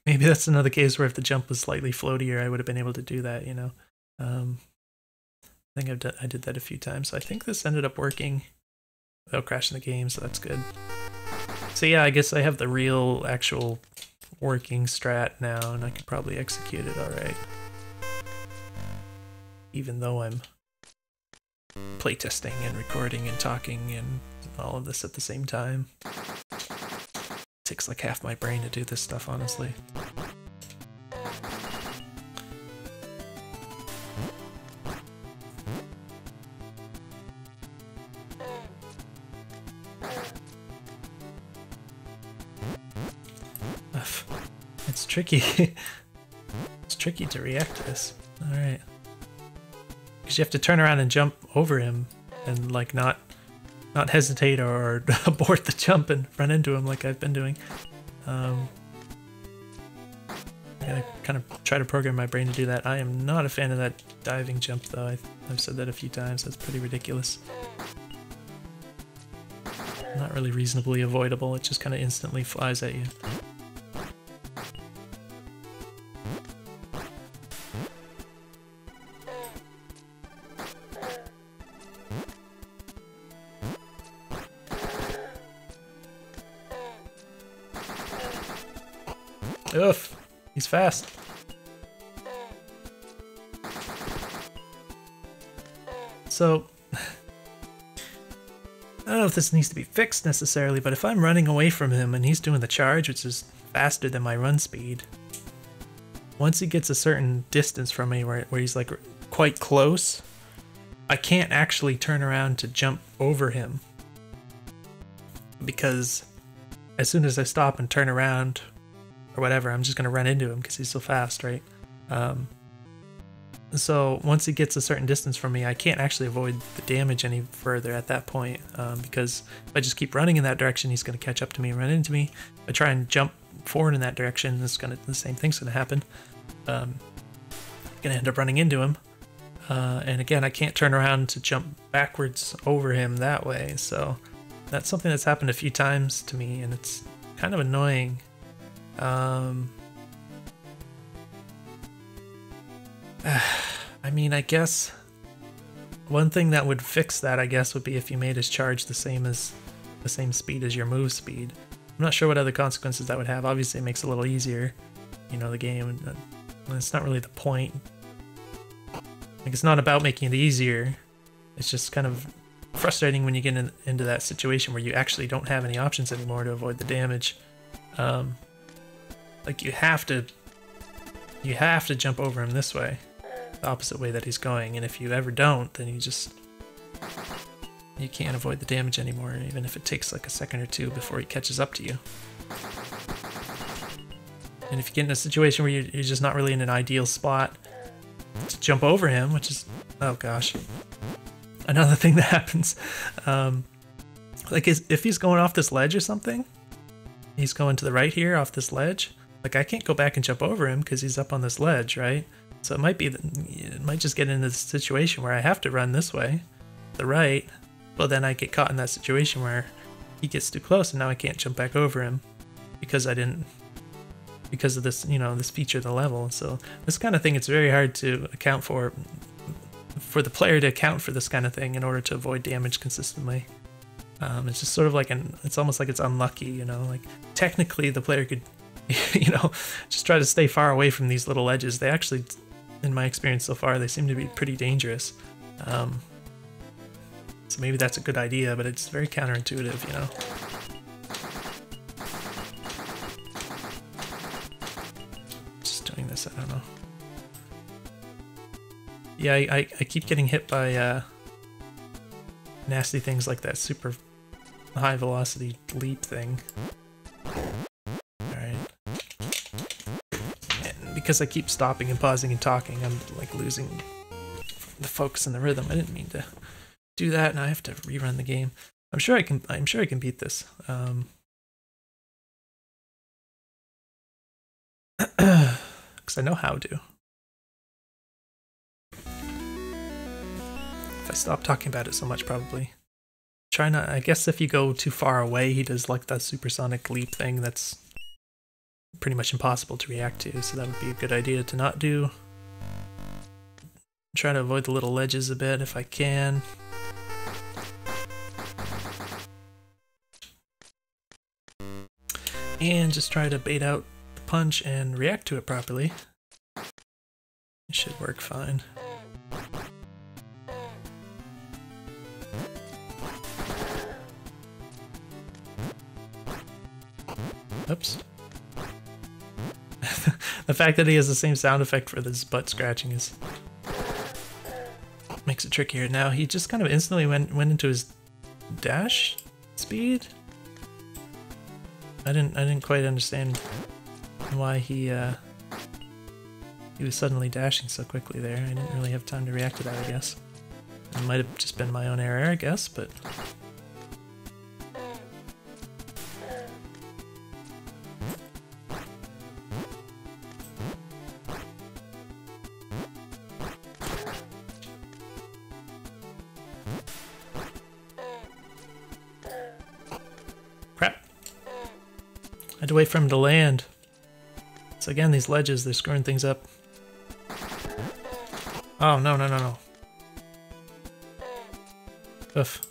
maybe that's another case where if the jump was slightly floatier, I would have been able to do that, you know. Um, I think I've done, I did that a few times, so I think this ended up working without crashing the game, so that's good. So yeah, I guess I have the real, actual working strat now, and I could probably execute it alright. Even though I'm playtesting and recording and talking and all of this at the same time. It takes like half my brain to do this stuff, honestly. It's tricky. It's tricky to react to this. Alright. Because you have to turn around and jump over him and like not not hesitate or abort the jump and run into him like I've been doing. Um, I gotta kind of try to program my brain to do that. I am not a fan of that diving jump though. I, I've said that a few times. That's pretty ridiculous. Not really reasonably avoidable. It just kind of instantly flies at you. Oof, he's fast. So, I don't know if this needs to be fixed necessarily, but if I'm running away from him and he's doing the charge, which is faster than my run speed, once he gets a certain distance from me where, where he's like quite close, I can't actually turn around to jump over him. Because as soon as I stop and turn around, or whatever, I'm just gonna run into him because he's so fast, right? Um, so once he gets a certain distance from me, I can't actually avoid the damage any further at that point, um, because if I just keep running in that direction, he's gonna catch up to me and run into me. If I try and jump forward in that direction, it's gonna the same thing's gonna happen. Um, gonna end up running into him, uh, and again, I can't turn around to jump backwards over him that way. So that's something that's happened a few times to me, and it's kind of annoying. Um, I mean, I guess one thing that would fix that, I guess, would be if you made his charge the same as the same speed as your move speed. I'm not sure what other consequences that would have. Obviously, it makes it a little easier, you know, the game. And it's not really the point. Like, it's not about making it easier. It's just kind of frustrating when you get in, into that situation where you actually don't have any options anymore to avoid the damage. Um, like you have to, you have to jump over him this way, the opposite way that he's going. And if you ever don't, then you just, you can't avoid the damage anymore, even if it takes like a second or two before he catches up to you. And if you get in a situation where you're, you're just not really in an ideal spot to jump over him, which is, oh gosh, another thing that happens. Um, like is, if he's going off this ledge or something, he's going to the right here off this ledge. Like I can't go back and jump over him because he's up on this ledge, right? So it might be, it might just get into the situation where I have to run this way, the right, but then I get caught in that situation where he gets too close and now I can't jump back over him because I didn't, because of this, you know, this feature of the level. So this kind of thing, it's very hard to account for, for the player to account for this kind of thing in order to avoid damage consistently. Um, it's just sort of like an, it's almost like it's unlucky, you know, like technically the player could, you know, just try to stay far away from these little edges. They actually, in my experience so far, they seem to be pretty dangerous. Um, so maybe that's a good idea, but it's very counterintuitive, you know. Just doing this, I don't know. Yeah, I, I, I keep getting hit by uh, nasty things like that super high velocity leap thing. Alright. And because I keep stopping and pausing and talking, I'm like losing the focus and the rhythm. I didn't mean to do that, and I have to rerun the game. I'm sure I can I'm sure I can beat this. Um because I know how to. If I stop talking about it so much, probably. Try not, I guess if you go too far away, he does like that supersonic leap thing that's pretty much impossible to react to, so that would be a good idea to not do. Try to avoid the little ledges a bit if I can. And just try to bait out the punch and react to it properly. It should work fine. Oops. The fact that he has the same sound effect for this butt scratching is makes it trickier. Now he just kind of instantly went went into his dash speed. I didn't I didn't quite understand why he uh, he was suddenly dashing so quickly there. I didn't really have time to react to that, I guess. It might have just been my own error, I guess, but. Away from the land. So again, these ledges, they're screwing things up. Oh, no, no, no, no. Oof.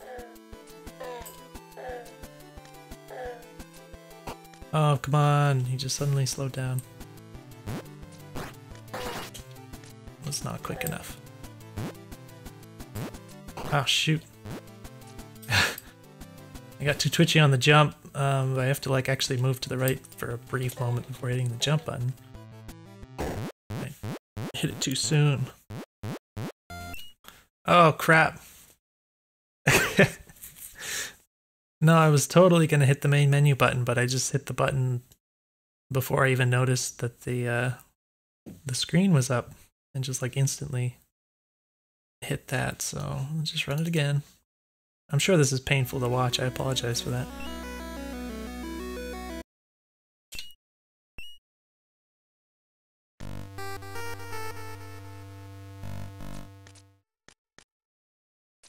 Oh, come on. He just suddenly slowed down. That's not quick enough. Oh, shoot. I got too twitchy on the jump. Um, I have to like actually move to the right for a brief moment before hitting the jump button. I hit it too soon. Oh crap! No, I was totally gonna hit the main menu button, but I just hit the button before I even noticed that the uh, the screen was up, and just like instantly hit that. So let's just run it again. I'm sure this is painful to watch. I apologize for that.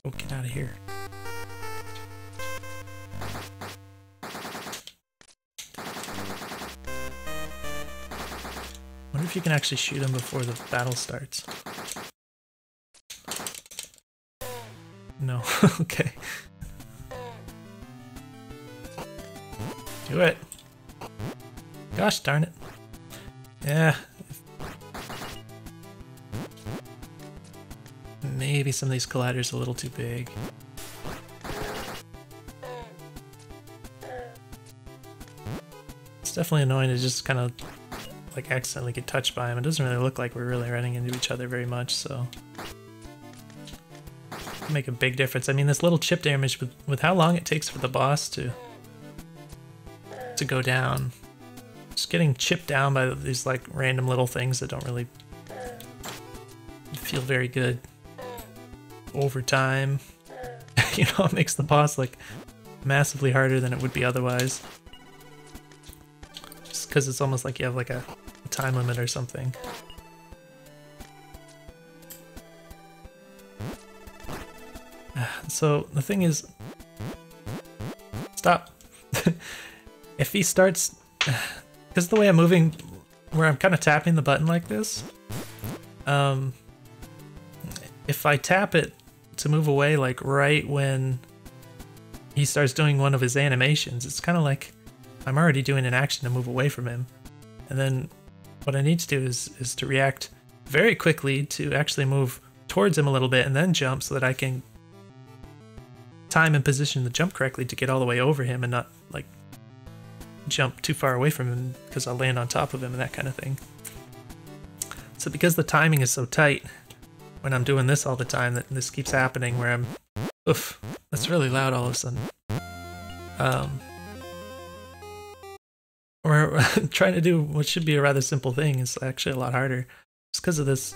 Oh, get out of here. Wonder if you can actually shoot him before the battle starts. No, okay. Do it. Gosh darn it. Yeah. Maybe some of these colliders are a little too big. It's definitely annoying to just kind of like accidentally get touched by them. It doesn't really look like we're really running into each other very much, so it'll make a big difference. I mean, this little chip damage with, with how long it takes for the boss to to go down. Just getting chipped down by these like random little things that don't really feel very good. Over time, you know, it makes the boss like massively harder than it would be otherwise. Just because it's almost like you have like a, a time limit or something. So the thing is, stop. If he starts, because the way I'm moving, where I'm kind of tapping the button like this, um, if I tap it to move away, like right when he starts doing one of his animations, it's kind of like I'm already doing an action to move away from him. And then what I need to do is, is to react very quickly to actually move towards him a little bit and then jump so that I can time and position the jump correctly to get all the way over him and not like jump too far away from him because I'll land on top of him and that kind of thing. So because the timing is so tight, when I'm doing this all the time, that this keeps happening where I'm... Oof, that's really loud all of a sudden. Um, We're trying to do what should be a rather simple thing is actually a lot harder, just because of this.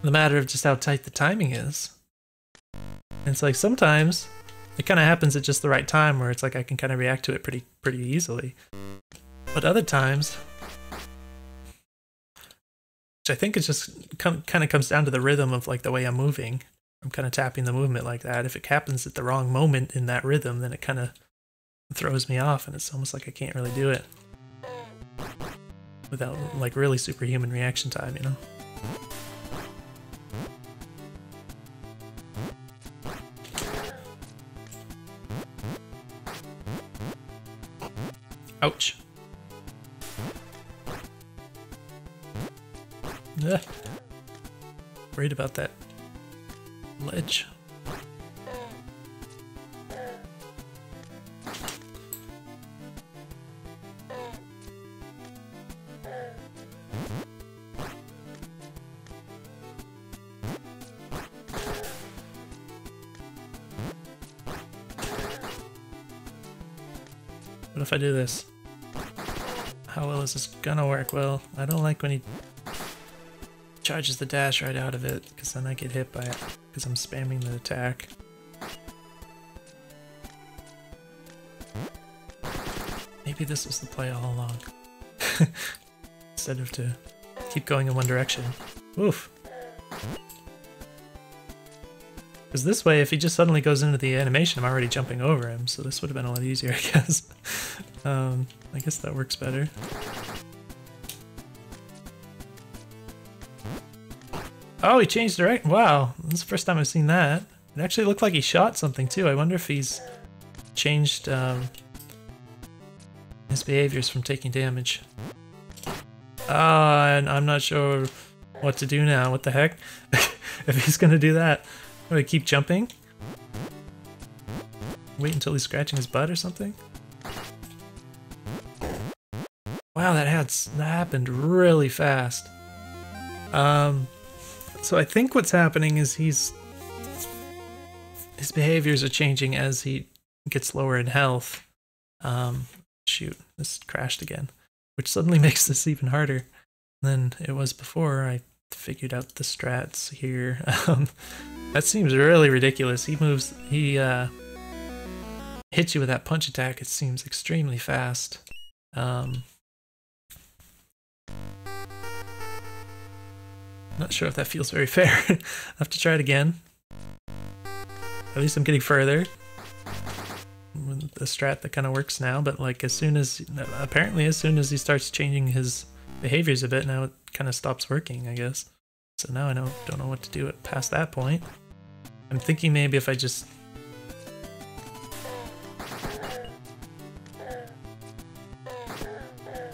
The matter of just how tight the timing is. And it's like sometimes it kind of happens at just the right time where it's like I can kind of react to it pretty pretty easily. But other times, which I think it just come, kind of comes down to the rhythm of like the way I'm moving. I'm kind of tapping the movement like that. If it happens at the wrong moment in that rhythm, then it kind of throws me off and it's almost like I can't really do it without like really superhuman reaction time, you know? Ouch. Ugh. Worried about that ledge. What if I do this? How well is this gonna work? Well, I don't like when he charges the dash right out of it, because then I get hit by it, because I'm spamming the attack. Maybe this was the play all along. Instead of to keep going in one direction. Oof. Because this way, if he just suddenly goes into the animation, I'm already jumping over him, so this would have been a lot easier, I guess. Um, I guess that works better. Oh, he changed direction. Wow, this is the first time I've seen that. It actually looked like he shot something too. I wonder if he's changed um, his behaviors from taking damage. Ah, uh, and I'm not sure what to do now. What the heck? If he's gonna do that, I'm gonna keep jumping. Wait until he's scratching his butt or something. Wow, that had that happened really fast. Um, so I think what's happening is he's his behaviors are changing as he gets lower in health. Um, shoot, this crashed again, which suddenly makes this even harder than it was before. I figured out the strats here. Um, that seems really ridiculous. He moves. He uh, hits you with that punch attack. It seems extremely fast. Um, Not sure if that feels very fair. I'll have to try it again. At least I'm getting further. With the strat that kind of works now, but like as soon as, apparently as soon as he starts changing his behaviors a bit, now it kind of stops working, I guess. So now I don't, don't know what to do past that point. I'm thinking maybe if I just...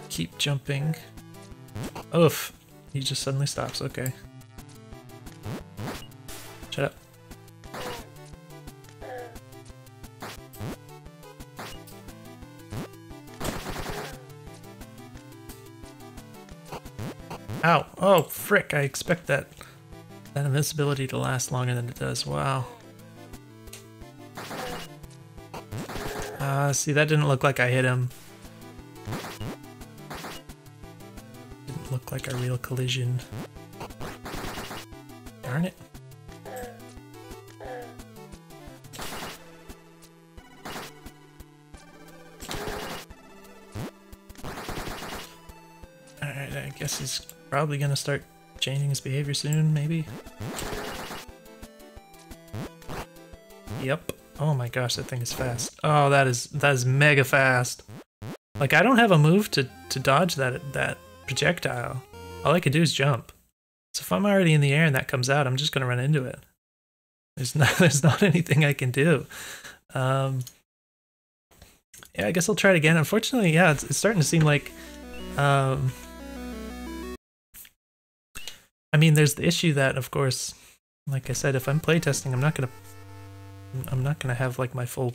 keep jumping. Oof. He just suddenly stops, okay. Shut up. Ow! Oh, frick! I expect that, that invincibility to last longer than it does. Wow. Ah, uh, see, that didn't look like I hit him. Look like a real collision. Darn it. Alright, I guess he's probably gonna start changing his behavior soon, maybe? Yep. Oh my gosh, that thing is fast. Oh, that is that is mega fast. Like, I don't have a move to, to dodge that that. projectile. All I can do is jump. So if I'm already in the air and that comes out, I'm just gonna run into it. There's not there's not anything I can do. Um, yeah, I guess I'll try it again. Unfortunately, yeah, it's, it's starting to seem like. Um, I mean, there's the issue that, of course, like I said, if I'm playtesting, I'm not gonna. I'm not gonna have like my full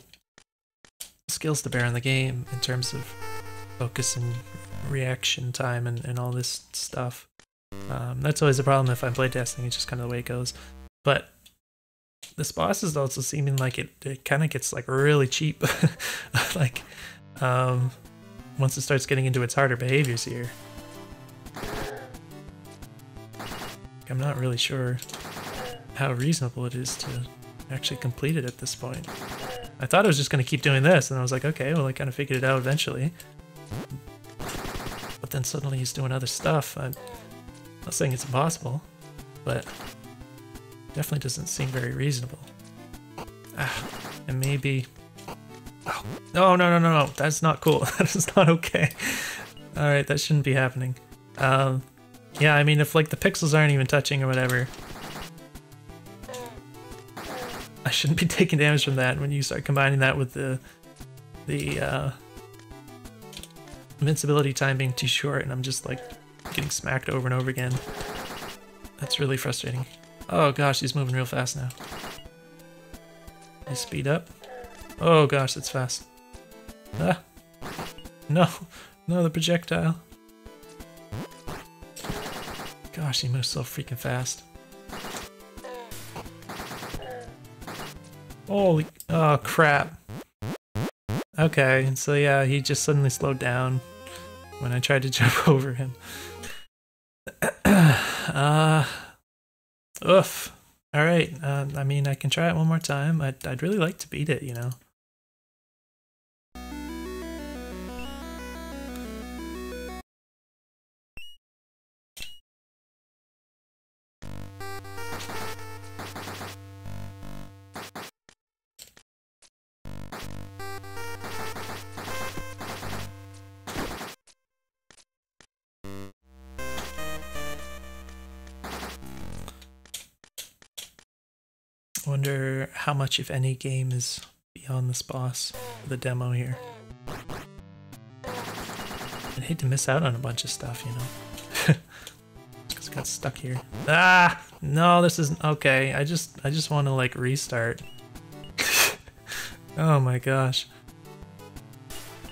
skills to bear in the game in terms of focus and reaction time and, and all this stuff. Um, that's always a problem if I'm playtesting, it's just kind of the way it goes. But this boss is also seeming like it, it kind of gets like really cheap. Like um, once it starts getting into its harder behaviors here. I'm not really sure how reasonable it is to actually complete it at this point. I thought I was just going to keep doing this, and I was like, okay, well, I kind of figured it out eventually. But then suddenly he's doing other stuff. I'm not saying it's impossible, but definitely doesn't seem very reasonable. Ah, and maybe... Oh, no, no, no, no, no, that's not cool. That is not okay. Alright, that shouldn't be happening. Um, yeah, I mean, if, like, the pixels aren't even touching or whatever, I shouldn't be taking damage from that. When you start combining that with the the uh, invincibility time being too short, and I'm just like getting smacked over and over again. That's really frustrating. Oh gosh, he's moving real fast now. I speed up. Oh gosh, that's fast. Ah, no, no, the projectile. Gosh, he moves so freaking fast. Holy, oh crap. Okay, and so yeah, he just suddenly slowed down when I tried to jump over him. uh, oof. Alright, uh, I mean, I can try it one more time. I'd, I'd really like to beat it, you know. Wonder how much, if any, game is beyond this boss, the demo here. I'd hate to miss out on a bunch of stuff, you know. Just got stuck here. Ah, no, this isn't okay. I just, I just want to like restart. Oh my gosh.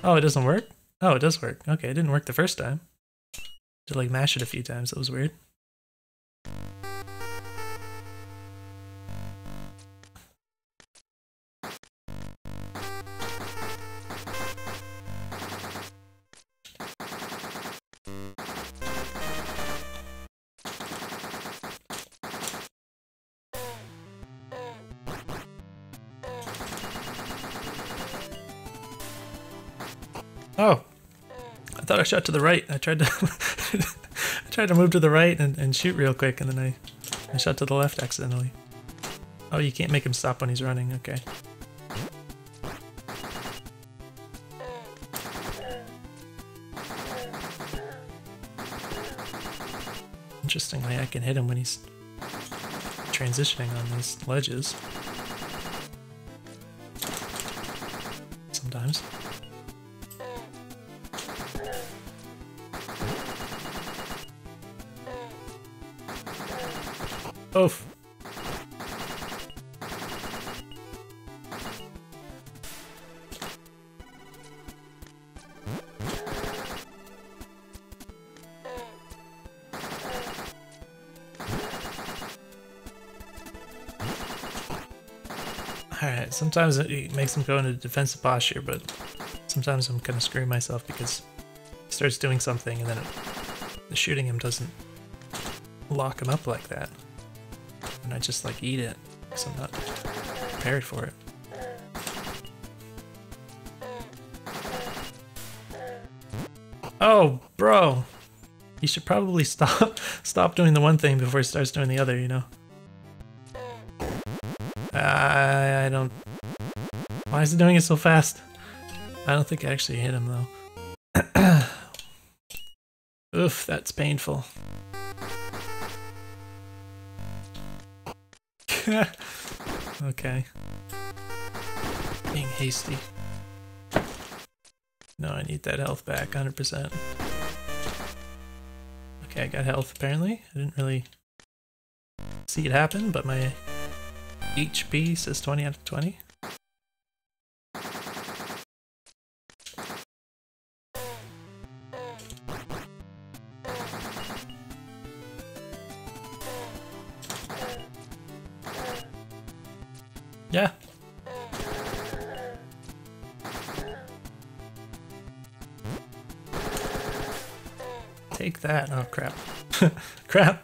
Oh, it doesn't work? Oh, it does work. Okay, it didn't work the first time. Did like mash it a few times. That was weird. Oh, I thought I shot to the right. I tried to I tried to move to the right and, and shoot real quick, and then I, I shot to the left accidentally. Oh, you can't make him stop when he's running, okay. Interestingly, I can hit him when he's transitioning on these ledges. Sometimes. Oof. Alright, sometimes it makes him go into defensive posture, but sometimes I'm gonna screw myself because he starts doing something and then it, the shooting him doesn't lock him up like that. And I just like eat it because I'm not prepared for it. Oh, bro! You should probably stop stop doing the one thing before it starts doing the other, you know? I, I don't... Why is it doing it so fast? I don't think I actually hit him, though. Oof, that's painful. Okay. Being hasty. No, I need that health back, one hundred percent. Okay, I got health apparently. I didn't really see it happen, but my H P says twenty out of twenty. Take that. Oh, crap. Crap.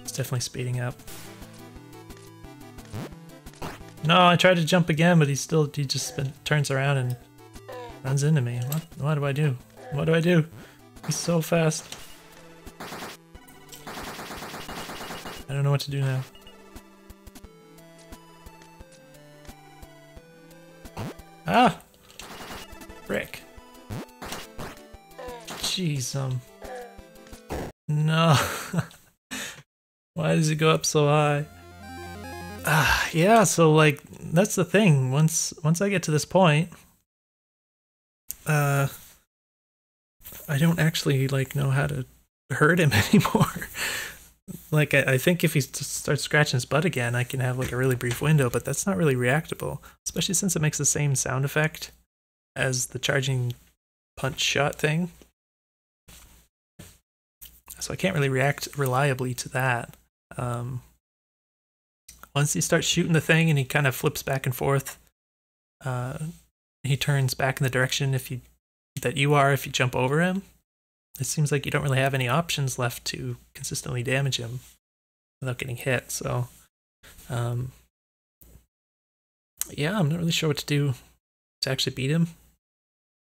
It's definitely speeding up. No, I tried to jump again, but he still, he just spin, turns around and runs into me. What, what do I do? What do I do? He's so fast. I don't know what to do now. Ah! Frick. Jeez, um... no. Why does it go up so high? Uh, yeah, so like that's the thing. Once once I get to this point, uh, I don't actually like know how to hurt him anymore. Like I, I think if he starts scratching his butt again, I can have like a really brief window, but that's not really reactable, especially since it makes the same sound effect as the charging punch shot thing. So I can't really react reliably to that. Um, Once he starts shooting the thing and he kind of flips back and forth, uh, he turns back in the direction if you that you are if you jump over him. It seems like you don't really have any options left to consistently damage him without getting hit. So, um, yeah, I'm not really sure what to do to actually beat him,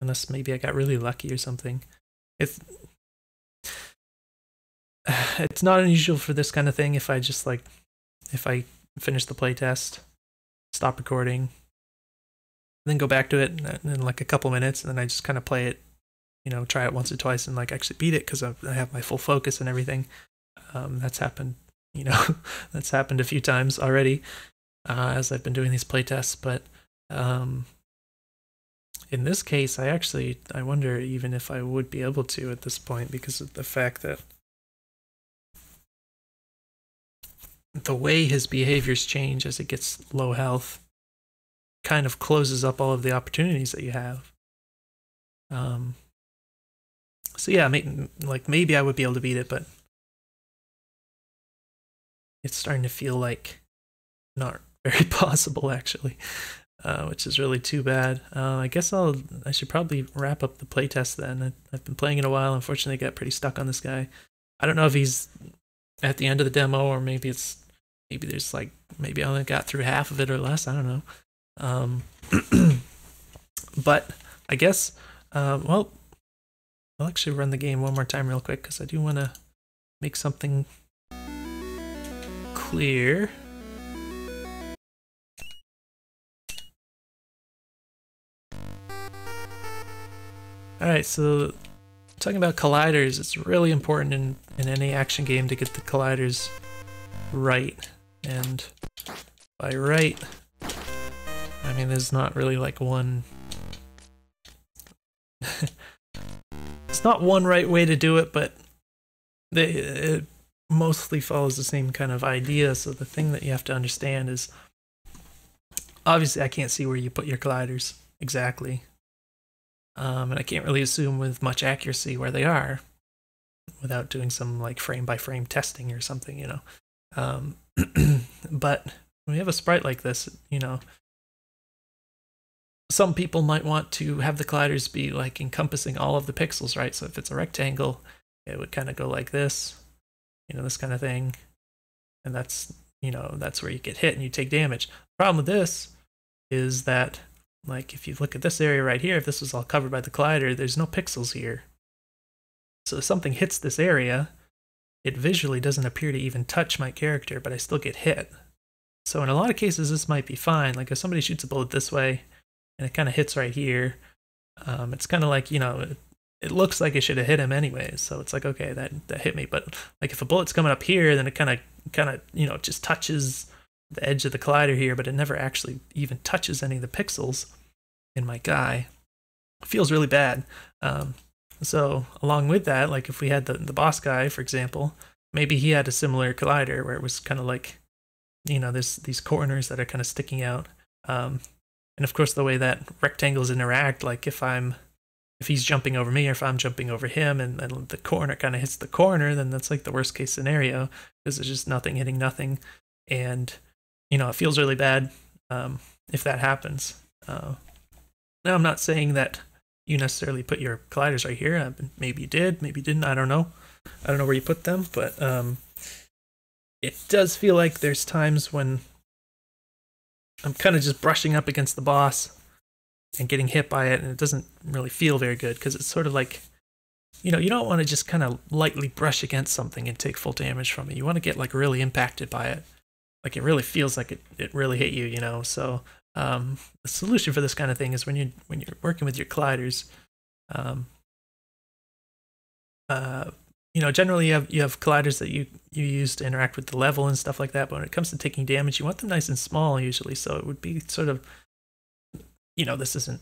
unless maybe I got really lucky or something. It's it's not unusual for this kind of thing if I just like if I finish the playtest, stop recording, then go back to it in like a couple minutes, and then I just kind of play it, you know, try it once or twice and like actually beat it because I have my full focus and everything. Um, that's happened, you know, that's happened a few times already uh, as I've been doing these playtests, but um, in this case, I actually, I wonder even if I would be able to at this point because of the fact that the way his behaviors change as it gets low health kind of closes up all of the opportunities that you have. Um, so yeah, may, like maybe I would be able to beat it, but it's starting to feel like not very possible actually, uh, which is really too bad. Uh, I guess I'll I should probably wrap up the playtest then. I, I've been playing it a while. Unfortunately, I got pretty stuck on this guy. I don't know if he's at the end of the demo, or maybe it's maybe there's like maybe I only got through half of it or less. I don't know. Um, but I guess uh, well, I'll actually run the game one more time real quick because I do want to make something clear. All right, so. Talking about colliders, it's really important in, in any action game to get the colliders right. And by right, I mean there's not really like one... it's not one right way to do it, but they, it mostly follows the same kind of idea. So the thing that you have to understand is, obviously I can't see where you put your colliders exactly. Um, and I can't really assume with much accuracy where they are without doing some like frame by frame testing or something, you know. Um, but when we have a sprite like this, you know, some people might want to have the colliders be like encompassing all of the pixels, right? So if it's a rectangle, it would kind of go like this, you know, this kind of thing. And that's, you know, that's where you get hit and you take damage. The problem with this is that like, if you look at this area right here, if this was all covered by the collider, there's no pixels here. So if something hits this area, it visually doesn't appear to even touch my character, but I still get hit. So in a lot of cases, this might be fine. Like, if somebody shoots a bullet this way, and it kind of hits right here, um, it's kind of like, you know, it, it looks like it should have hit him anyways. So it's like, okay, that, that hit me. But, like, if a bullet's coming up here, then it kind of, kind of, you know, just touches the edge of the collider here, but it never actually even touches any of the pixels in my guy. It feels really bad. Um, so along with that, like if we had the, the boss guy, for example, maybe he had a similar collider where it was kind of like, you know, there's these corners that are kind of sticking out. Um, and of course, the way that rectangles interact, like if I'm if he's jumping over me or if I'm jumping over him and, and the corner kind of hits the corner, then that's like the worst case scenario because it's just nothing hitting nothing. And, you know, it feels really bad um, if that happens. Uh, now, I'm not saying that you necessarily put your colliders right here. Maybe you did, maybe you didn't. I don't know. I don't know where you put them, but um, it does feel like there's times when I'm kind of just brushing up against the boss and getting hit by it, and it doesn't really feel very good because it's sort of like, you know, you don't want to just kind of lightly brush against something and take full damage from it. You want to get like really impacted by it. Like it really feels like it, it really hit you, you know? So um, the solution for this kind of thing is when, you, when you're working with your colliders, um, uh, you know, generally you have, you have colliders that you, you use to interact with the level and stuff like that. But when it comes to taking damage, you want them nice and small usually. So it would be sort of, you know, this isn't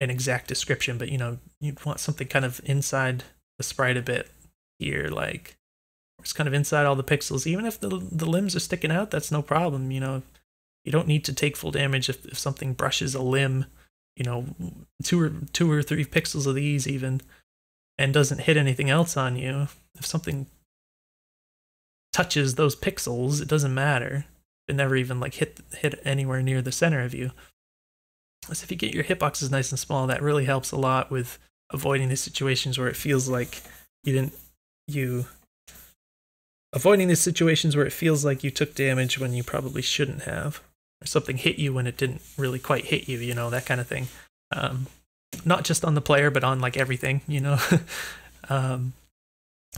an exact description, but, you know, you'd want something kind of inside the sprite a bit here, like it's kind of inside all the pixels. Even if the, the limbs are sticking out, that's no problem. You know, you don't need to take full damage if, if something brushes a limb, you know, two or two or three pixels of these even, and doesn't hit anything else on you. If something touches those pixels, it doesn't matter. It never even like hit, hit anywhere near the center of you. So if you get your hitboxes nice and small, that really helps a lot with avoiding these situations where it feels like you didn't, you, avoiding these situations where it feels like you took damage when you probably shouldn't have, or something hit you when it didn't really quite hit you, you know, that kind of thing. Um, not just on the player, but on like everything, you know. um,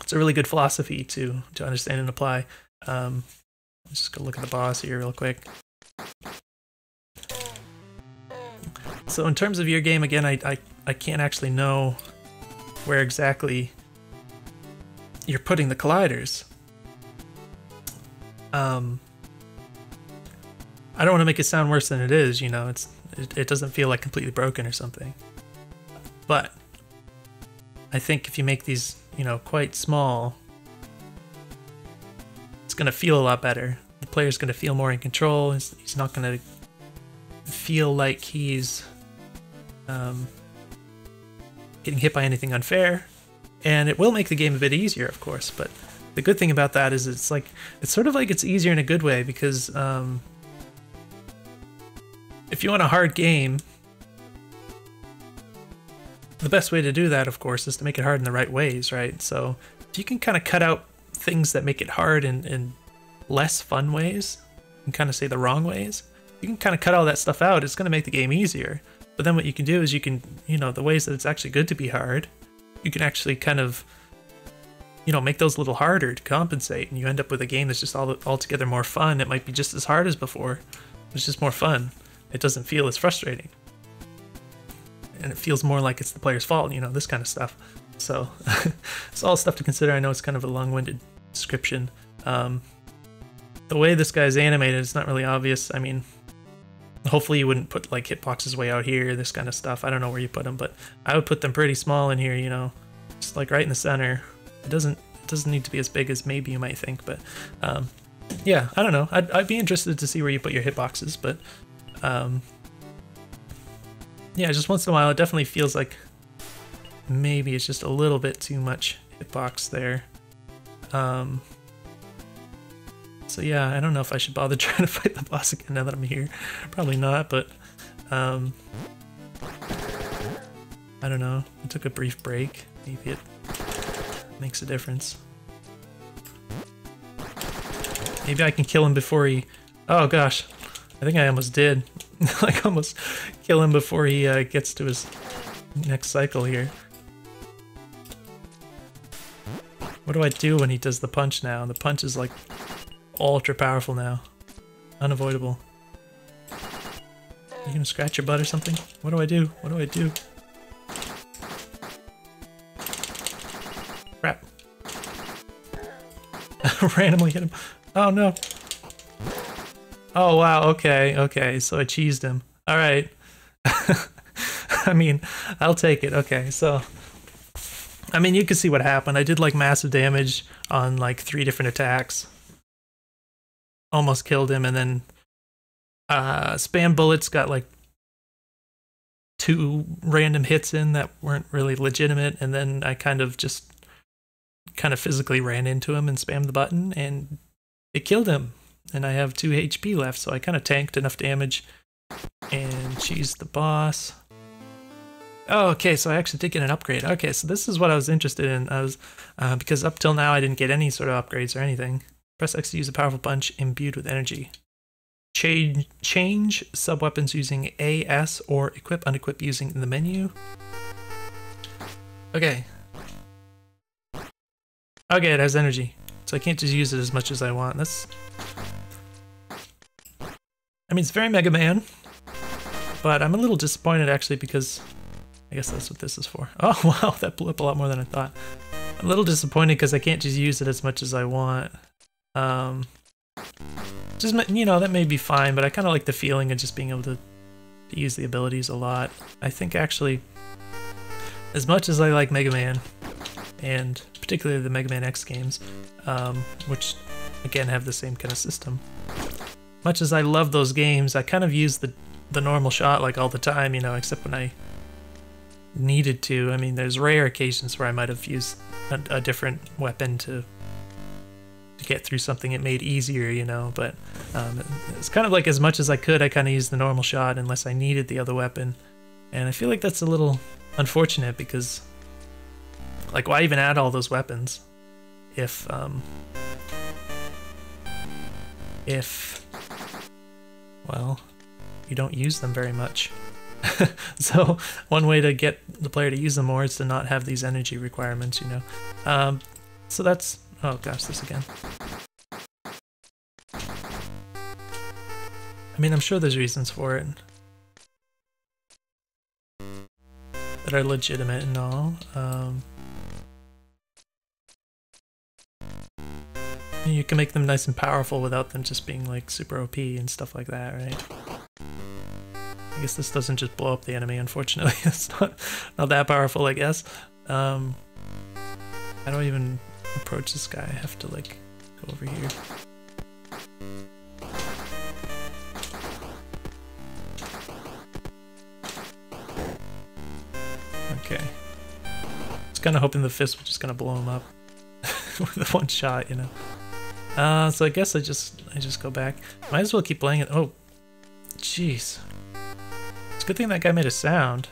it's a really good philosophy to, to understand and apply. Um, Let's just go look at the boss here real quick. So in terms of your game, again, I, I, I can't actually know where exactly you're putting the colliders. Um, I don't want to make it sound worse than it is, you know, it's it, it doesn't feel like completely broken or something. But I think if you make these, you know, quite small, going to feel a lot better. The player's going to feel more in control. He's, he's not going to feel like he's um, getting hit by anything unfair. And it will make the game a bit easier, of course, but the good thing about that is it's like, it's sort of like it's easier in a good way, because um, if you want a hard game, the best way to do that, of course, is to make it hard in the right ways, right? So if you can kind of cut out things that make it hard in, in less fun ways, and kind of say the wrong ways, you can kind of cut all that stuff out. It's going to make the game easier. But then what you can do is you can, you know, the ways that it's actually good to be hard, you can actually kind of, you know, make those a little harder to compensate, and you end up with a game that's just all altogether more fun. It might be just as hard as before, but it's just more fun. It doesn't feel as frustrating, and it feels more like it's the player's fault, you know, this kind of stuff. So it's all stuff to consider. I know it's kind of a long-winded description. Um, the way this guy's animated, it's not really obvious. I mean, hopefully you wouldn't put like hitboxes way out here, this kind of stuff. I don't know where you put them, but I would put them pretty small in here, you know, just like right in the center. It doesn't it doesn't need to be as big as maybe you might think, but um, yeah, I don't know. I'd, I'd be interested to see where you put your hitboxes, but um, yeah, just once in a while, it definitely feels like maybe it's just a little bit too much hitbox there. Um, so yeah, I don't know if I should bother trying to fight the boss again now that I'm here. Probably not, but um, I don't know. I took a brief break. Maybe it makes a difference. Maybe I can kill him before he... Oh gosh, I think I almost did. Like almost kill him before he uh, gets to his next cycle here. What do I do when he does the punch now? The punch is like ultra powerful now. Unavoidable. Are you gonna scratch your butt or something? What do I do? What do I do? Crap. Randomly hit him. Oh no. Oh wow, okay, okay, so I cheesed him. Alright. I mean, I'll take it. Okay, so... I mean, you can see what happened. I did like massive damage on like three different attacks. Almost killed him, and then uh, spam bullets got like two random hits in that weren't really legitimate, and then I kind of just kind of physically ran into him and spammed the button, and it killed him. And I have two H P left, so I kind of tanked enough damage. And she's the boss. Oh, okay, so I actually did get an upgrade. Okay, so this is what I was interested in. I was uh, because up till now I didn't get any sort of upgrades or anything. Press X to use a powerful punch imbued with energy. Change, change sub-weapons using A, S, or equip, unequip using the menu. Okay. Okay, it has energy, so I can't just use it as much as I want. That's... I mean, it's very Mega Man, but I'm a little disappointed, actually, because... I guess that's what this is for. Oh, wow, that blew up a lot more than I thought. I'm a little disappointed because I can't just use it as much as I want. Um, just, you know, that may be fine, but I kind of like the feeling of just being able to, to use the abilities a lot. I think, actually, as much as I like Mega Man, and particularly the Mega Man X games, um, which, again, have the same kind of system, much as I love those games, I kind of use the, the normal shot, like, all the time, you know, except when I... needed to. I mean, there's rare occasions where I might have used a, a different weapon to, to get through something it made easier, you know, but um, it's kind of like as much as I could, I kind of used the normal shot unless I needed the other weapon. And I feel like that's a little unfortunate because, like, why even add all those weapons if, um, if, well, you don't use them very much. So one way to get the player to use them more is to not have these energy requirements, you know. Um, so that's... oh gosh, this again. I mean, I'm sure there's reasons for it that are legitimate and all. Um, you can make them nice and powerful without them just being like super O P and stuff like that, right? I guess this doesn't just blow up the enemy, unfortunately. It's not, not that powerful, I guess. Um, I don't even approach this guy. I have to, like, go over here. Okay. I was kind of hoping the fist was just going to blow him up with one shot, you know. Uh, so I guess I just, I just go back. Might as well keep playing it. Oh, jeez. Good thing that guy made a sound.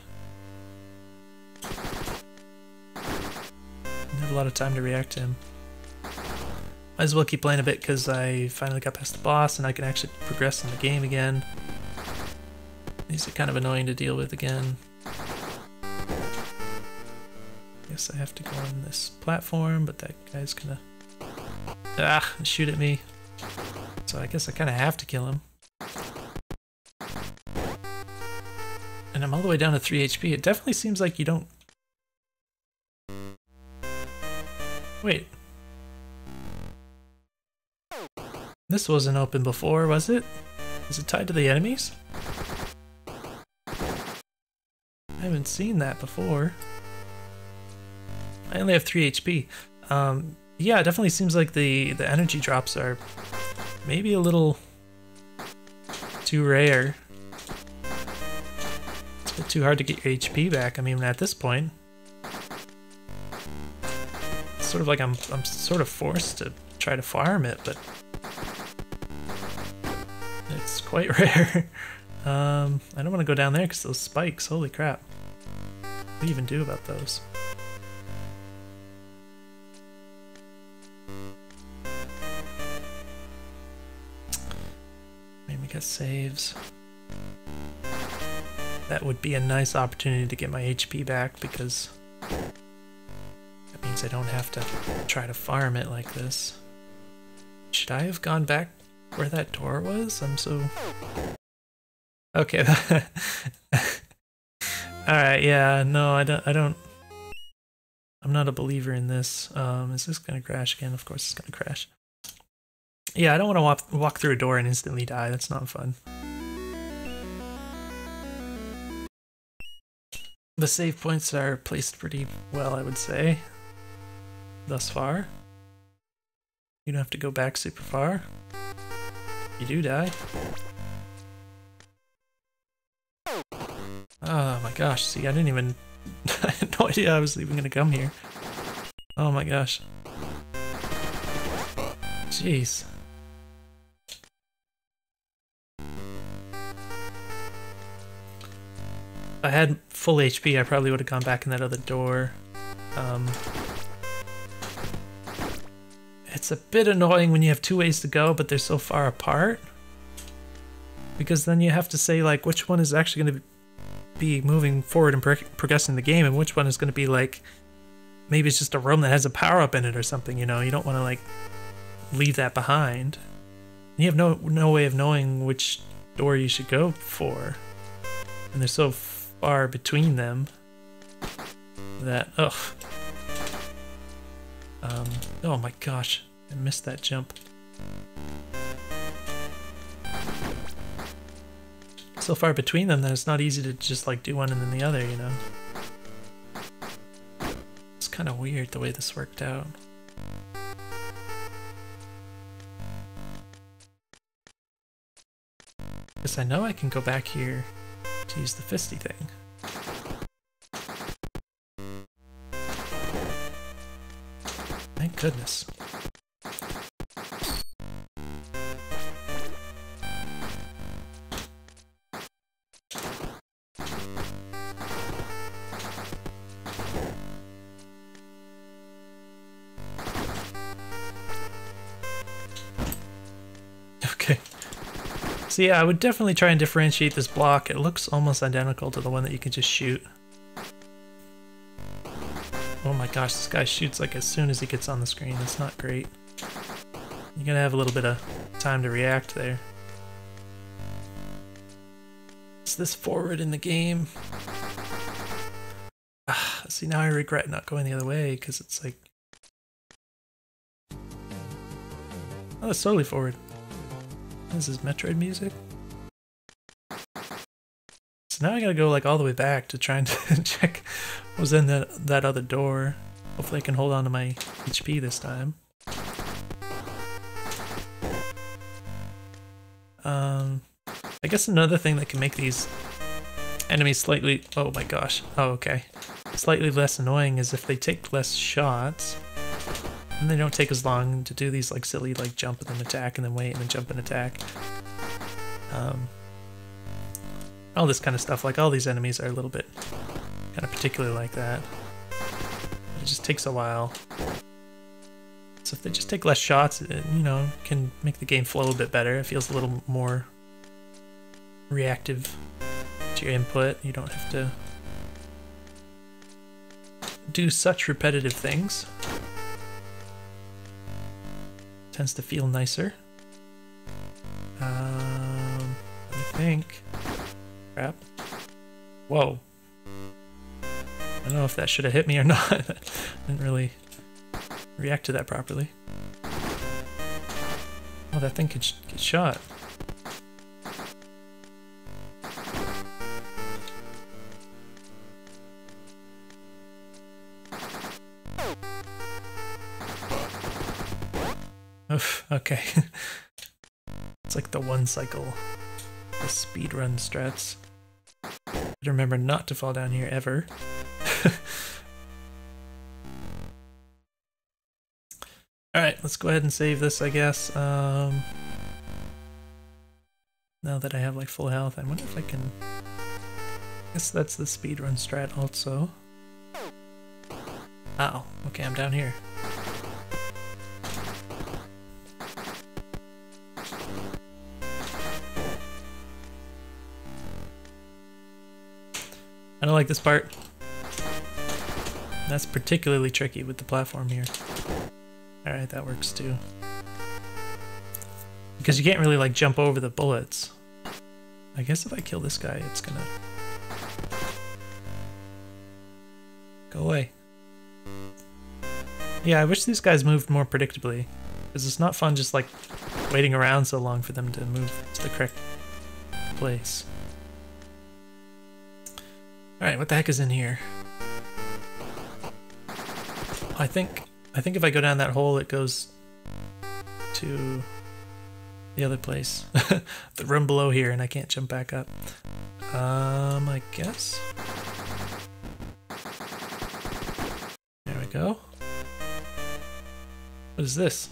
Didn't have a lot of time to react to him. Might as well keep playing a bit because I finally got past the boss and I can actually progress in the game again. These are kind of annoying to deal with again. Guess I have to go on this platform, but that guy's gonna ah, shoot at me. So I guess I kind of have to kill him. And I'm all the way down to three H P. It definitely seems like you don't... Wait. This wasn't open before, was it? Is it tied to the enemies? I haven't seen that before. I only have three H P. Um, yeah, it definitely seems like the, the energy drops are maybe a little too rare. It's too hard to get your H P back. I mean, at this point, it's sort of like I'm I'm sort of forced to try to farm it, but it's quite rare. um, I don't want to go down there because those spikes. Holy crap! What do you even do about those? Maybe we got saves. That would be a nice opportunity to get my H P back because that means I don't have to try to farm it like this. Should I have gone back where that door was? I'm so... Okay. Alright, yeah, no, I don't, I don't... I'm not a believer in this. Um, is this gonna crash again? Of course it's gonna crash. Yeah, I don't want to walk, walk through a door and instantly die. That's not fun. The save points are placed pretty well, I would say, thus far. You don't have to go back super far. You do die. Oh my gosh, see, I didn't even... I had no idea I was even gonna come here. Oh my gosh. Jeez. If I had full H P, I probably would have gone back in that other door. Um, it's a bit annoying when you have two ways to go, but they're so far apart. Because then you have to say, like, which one is actually going to be moving forward and pro progressing the game, and which one is going to be, like, maybe it's just a room that has a power-up in it or something, you know? You don't want to, like, leave that behind. And you have no, no way of knowing which door you should go for. And they're so far between them that... Oh. Um, oh my gosh, I missed that jump. So far between them that it's not easy to just like do one and then the other, you know. It's kind of weird the way this worked out. Because I know I can go back here to use the fisty thing. Thank goodness. So yeah, I would definitely try and differentiate this block. It looks almost identical to the one that you can just shoot. Oh my gosh, this guy shoots like as soon as he gets on the screen. That's not great. You gotta have a little bit of time to react there. Is this forward in the game? Ah, see, now I regret not going the other way, because it's like... Oh, that's totally forward. This is Metroid music. So now I gotta go like all the way back to try and check what was in that, that other door. Hopefully I can hold on to my H P this time. Um, I guess another thing that can make these enemies slightly, oh my gosh, oh okay, slightly less annoying is if they take less shots. And they don't take as long to do these like silly like jump and then attack and then wait and then jump and attack. Um, all this kind of stuff, like all these enemies are a little bit kind of particular like that. It just takes a while. So if they just take less shots, it, you know, can make the game flow a bit better. It feels a little more reactive to your input. You don't have to do such repetitive things. Tends to feel nicer. Um, I think. Crap. Whoa. I don't know if that should have hit me or not. I didn't really react to that properly. Oh, that thing could sh get shot. Okay. It's like the one cycle, the speedrun strats. Remember not to fall down here ever. Alright, let's go ahead and save this, I guess. Um, now that I have like full health, I wonder if I can... I guess that's the speedrun strat also. Oh, okay, I'm down here. I don't like this part. That's particularly tricky with the platform here. Alright, that works too. Because you can't really like jump over the bullets. I guess if I kill this guy, it's gonna... Go away. Yeah, I wish these guys moved more predictably. Because it's not fun just like waiting around so long for them to move to the correct place. Alright, what the heck is in here? I think I think if I go down that hole it goes to the other place. The room below here and I can't jump back up. Um I guess? go. What is this?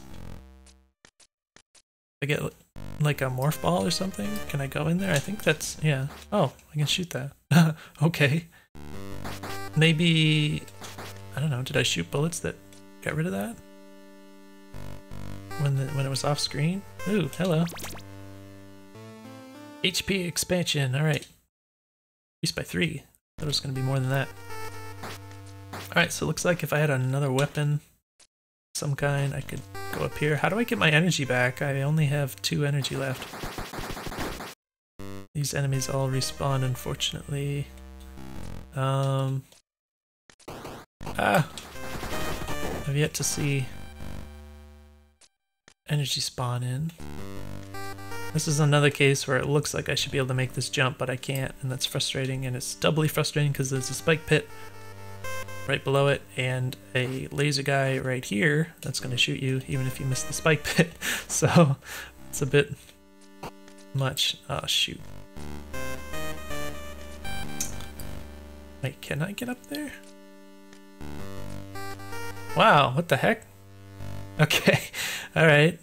I get like a morph ball or something? Can I go in there? I think that's, yeah. Oh, I can shoot that. Okay. Maybe, I don't know, did I shoot bullets that got rid of that? When the, when it was off screen? Ooh, hello. H P expansion, alright. Increased by three. I thought it was going to be more than that. Alright, so it looks like if I had another weapon of some kind, I could go up here. How do I get my energy back? I only have two energy left. These enemies all respawn, unfortunately. Um... Ah! I've yet to see energy spawn in. This is another case where it looks like I should be able to make this jump, but I can't, and that's frustrating, and it's doubly frustrating because there's a spike pit right below it and a laser guy right here that's going to shoot you even if you miss the spike pit, so it's a bit much. Oh shoot. Wait, can I get up there? Wow, what the heck? Okay, alright.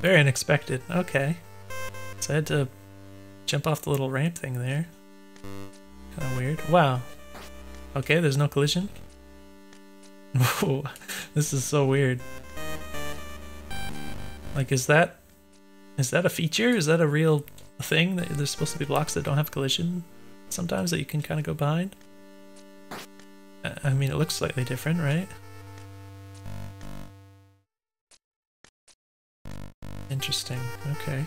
Very unexpected, okay. So I had to jump off the little ramp thing there. Kinda weird. Wow. Okay, there's no collision. Whoa, this is so weird. Like, is that... is that a feature? Is that a real thing? That there's supposed to be blocks that don't have collision sometimes that you can kind of go behind? I mean, it looks slightly different, right? Interesting, okay.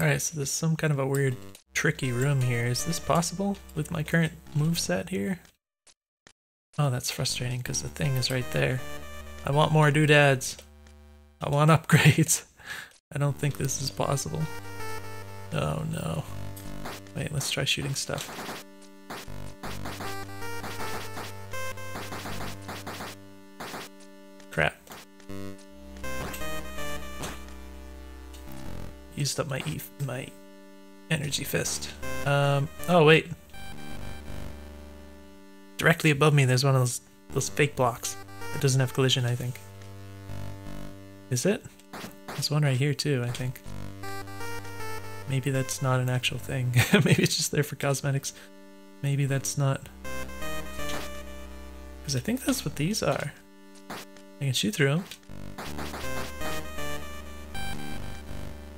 Alright, so there's some kind of a weird, tricky room here. Is this possible with my current moveset here? Oh, that's frustrating because the thing is right there. I want more doodads. I want upgrades. I don't think this is possible. Oh no. Wait, let's try shooting stuff. Crap. Used up my e my energy fist. Um, oh wait. Directly above me there's one of those, those fake blocks. It doesn't have collision, I think. Is it? There's one right here too, I think. Maybe that's not an actual thing. Maybe it's just there for cosmetics. Maybe that's not... because I think that's what these are. I can shoot through them.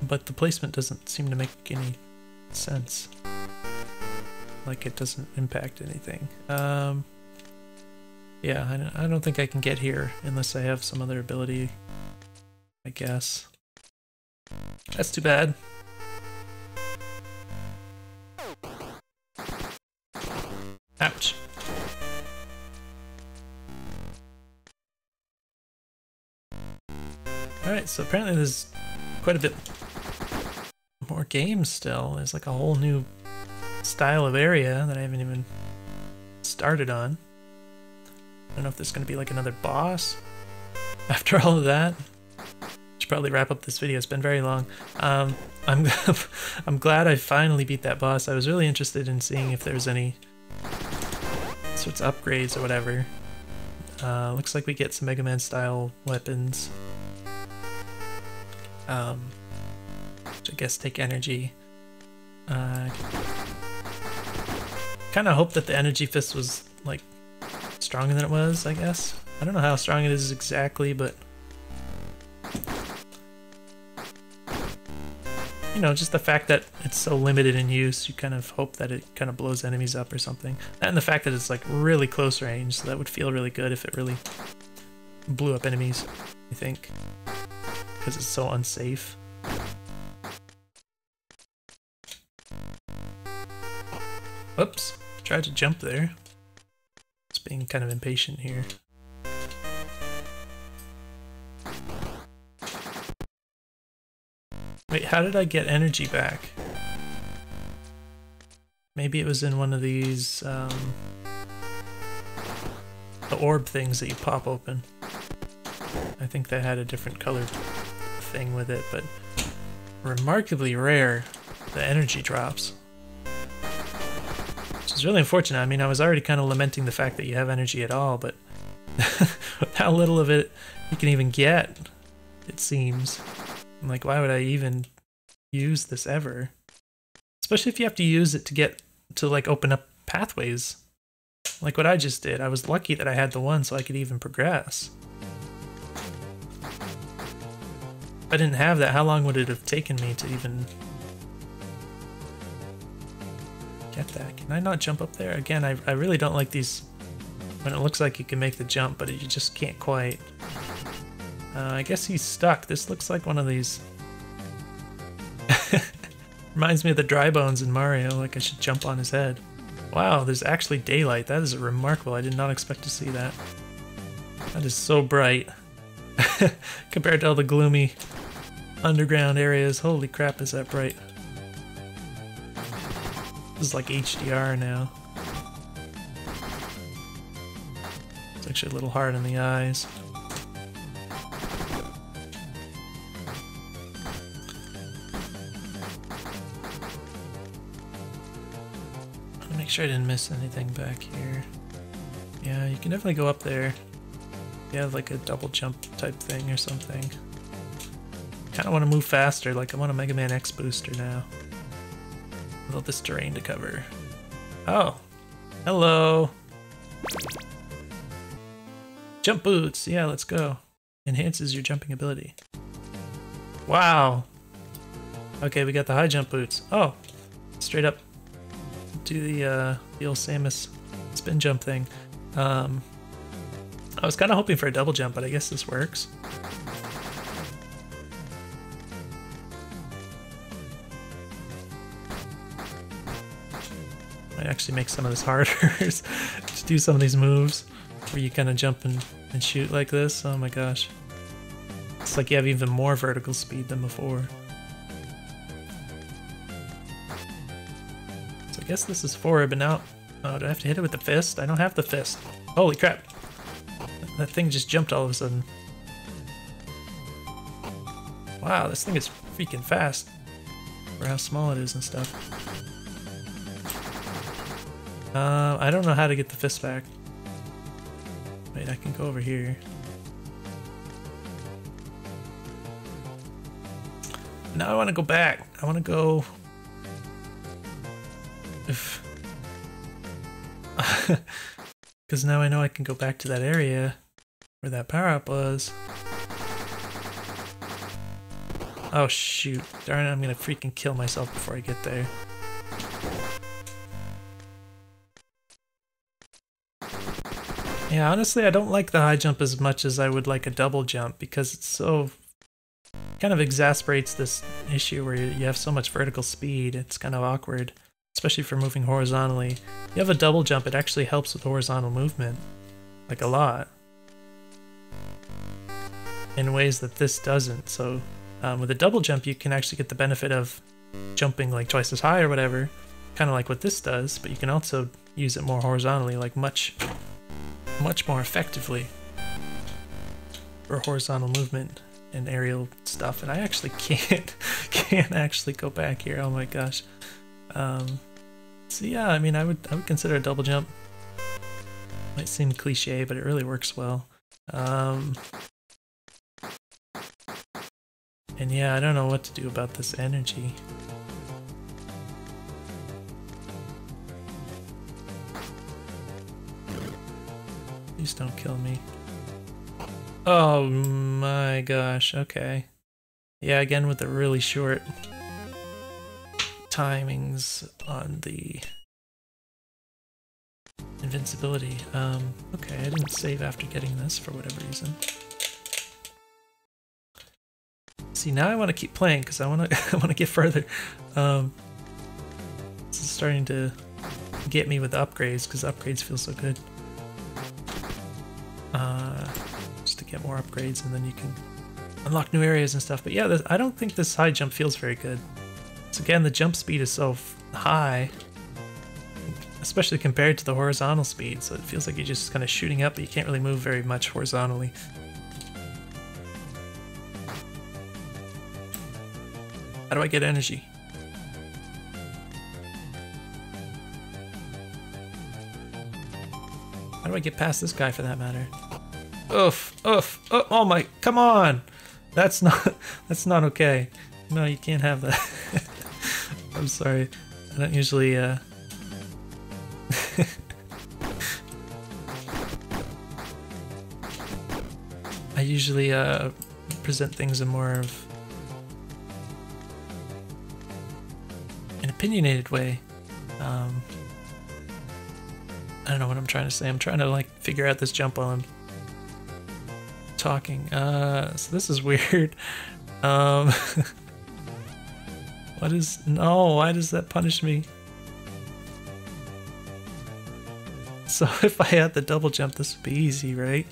But the placement doesn't seem to make any sense. Like it doesn't impact anything. Um, yeah, I don't, I don't think I can get here unless I have some other ability, I guess. That's too bad. Ouch. Alright, so apparently there's quite a bit more games still. There's like a whole new style of area that I haven't even started on. I don't know if there's going to be like another boss after all of that. Should probably wrap up this video. It's been very long. Um, I'm I'm glad I finally beat that boss. I was really interested in seeing if there's any sorts of upgrades or whatever. Uh, looks like we get some Mega Man style weapons. Um, which I guess take energy. Uh, kind of hope that the energy fist was like stronger than it was, I guess. I don't know how strong it is exactly, but you know, just the fact that it's so limited in use, you kind of hope that it kind of blows enemies up or something. And the fact that it's like really close range, so that would feel really good if it really blew up enemies, I think. Because it's so unsafe. Whoops, tried to jump there. It's being kind of impatient here. Wait, how did I get energy back? Maybe it was in one of these, um, the orb things that you pop open. I think that had a different color thing with it, but remarkably rare, the energy drops. Which which is really unfortunate. I mean, I was already kind of lamenting the fact that you have energy at all, but how little of it you can even get, it seems. I'm like, why would I even use this ever? Especially if you have to use it to get to, like, open up pathways. Like what I just did. I was lucky that I had the one so I could even progress. If I didn't have that, how long would it have taken me to even get that? Can I not jump up there? Again, I, I really don't like these when it looks like you can make the jump, but you just can't quite. Uh, I guess he's stuck. This looks like one of these. Reminds me of the dry bones in Mario, like I should jump on his head. Wow, there's actually daylight. That is remarkable. I did not expect to see that. That is so bright. Compared to all the gloomy underground areas. Holy crap, is that bright. This is like H D R now. It's actually a little hard on the eyes. Make sure I didn't miss anything back here. Yeah, you can definitely go up there. You have like a double jump type thing or something. Kind of want to move faster, like I want a Mega Man X booster now. Without this terrain to cover. Oh! Hello! Jump boots! Yeah, let's go. Enhances your jumping ability. Wow! Okay, we got the high jump boots. Oh! Straight up. Do the uh, the old Samus spin jump thing. Um, I was kind of hoping for a double jump, but I guess this works. Might actually make some of this harder to do some of these moves where you kind of jump and, and shoot like this. Oh my gosh. It's like you have even more vertical speed than before. I guess this is forward, but now... Oh, do I have to hit it with the fist? I don't have the fist. Holy crap! That thing just jumped all of a sudden. Wow, this thing is freaking fast. For how small it is and stuff. Uh, I don't know how to get the fist back. Wait, I can go over here. Now I want to go back. I want to go... Because now I know I can go back to that area where that power-up was. Oh shoot, darn it, I'm gonna freaking kill myself before I get there. Yeah, honestly, I don't like the high jump as much as I would like a double jump, because it's so... It kind of exasperates this issue where you have so much vertical speed, it's kind of awkward. Especially for moving horizontally. You have a double jump, it actually helps with horizontal movement. Like a lot. In ways that this doesn't, so... Um, with a double jump you can actually get the benefit of jumping like twice as high or whatever. Kind of like what this does, but you can also use it more horizontally, like much... much more effectively. For horizontal movement and aerial stuff, and I actually can't... can't actually go back here, oh my gosh. Um, so yeah, I mean, I would I would consider a double jump. Might seem cliche, but it really works well. Um, and yeah, I don't know what to do about this energy. Please don't kill me. Oh my gosh, okay. Yeah, again with the really short... timings on the invincibility. Um, okay, I didn't save after getting this for whatever reason. See, now I want to keep playing because I want to I want to get further. Um, this is starting to get me with the upgrades because upgrades feel so good. Uh, just to get more upgrades and then you can unlock new areas and stuff. But yeah, this, I don't think this high jump feels very good. Again, the jump speed is so high, especially compared to the horizontal speed, so it feels like you're just kind of shooting up, but you can't really move very much horizontally. How do I get energy? How do I get past this guy for that matter? Oof, oof, oof, oh my, come on! That's not, that's not okay. No, you can't have that. I'm sorry. I don't usually, uh... I usually, uh, present things in more of an opinionated way. Um... I don't know what I'm trying to say. I'm trying to, like, figure out this jump while I'm talking. Uh, so this is weird. Um... What is... No, why does that punish me? So if I had the double jump, this would be easy, right?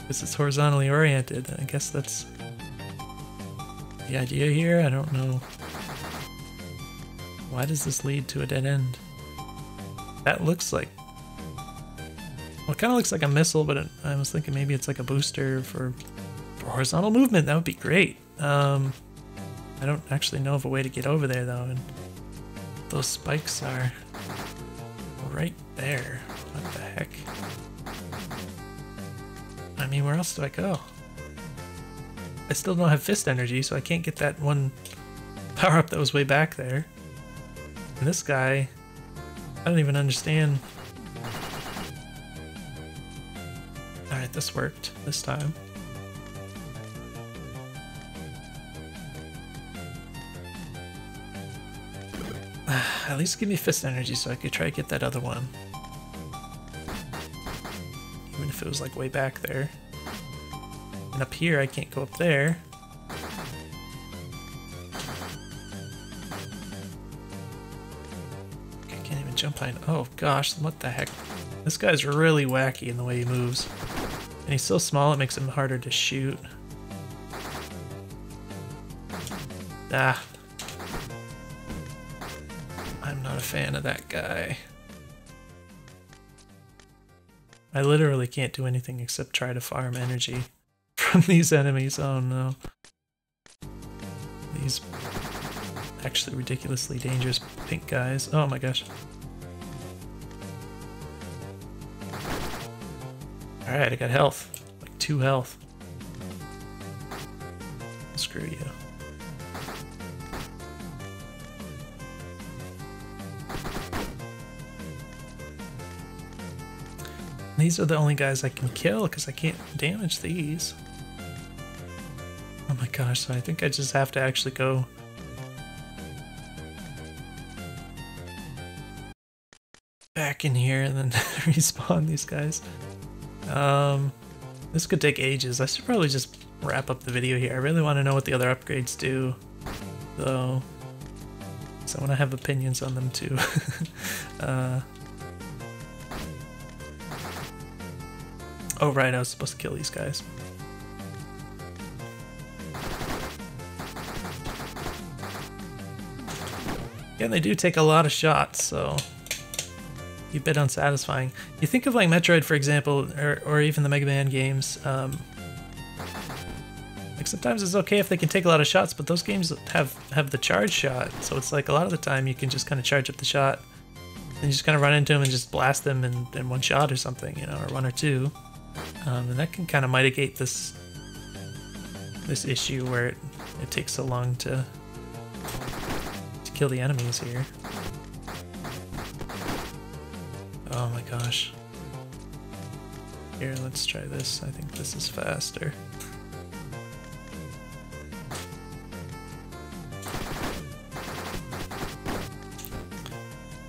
Because it's horizontally oriented. I guess that's the idea here. I don't know. Why does this lead to a dead end? That looks like... Well, it kind of looks like a missile, but it, I was thinking maybe it's like a booster for, for horizontal movement. That would be great. Um... I don't actually know of a way to get over there though, and those spikes are right there. What the heck? I mean, where else do I go? I still don't have fist energy, so I can't get that one power-up that was way back there. And this guy, I don't even understand. Alright, this worked this time. At least give me fist energy so I could try to get that other one. Even if it was like way back there. And up here, I can't go up there. I can't even jump behind. Oh gosh, what the heck? This guy's really wacky in the way he moves. And he's so small, it makes him harder to shoot. Ah. Fan of that guy. I literally can't do anything except try to farm energy from these enemies. Oh no. These actually ridiculously dangerous pink guys. Oh my gosh. Alright, I got health. Like two health. Screw you. These are the only guys I can kill because I can't damage these. Oh my gosh, so I think I just have to actually go... back in here and then respawn these guys. Um, this could take ages. I should probably just wrap up the video here. I really want to know what the other upgrades do, though. So I want to have opinions on them too. uh... Oh right, I was supposed to kill these guys. Again, they do take a lot of shots, so... a bit unsatisfying. You think of like Metroid, for example, or, or even the Mega Man games. Um, like sometimes it's okay if they can take a lot of shots, but those games have, have the charge shot. So it's like a lot of the time you can just kind of charge up the shot. And you just kind of run into them and just blast them in, in one shot or something, you know, or one or two. Um, and that can kind of mitigate this this issue where it, it takes so long to to kill the enemies here. Oh my gosh. Here, let's try this. I think this is faster.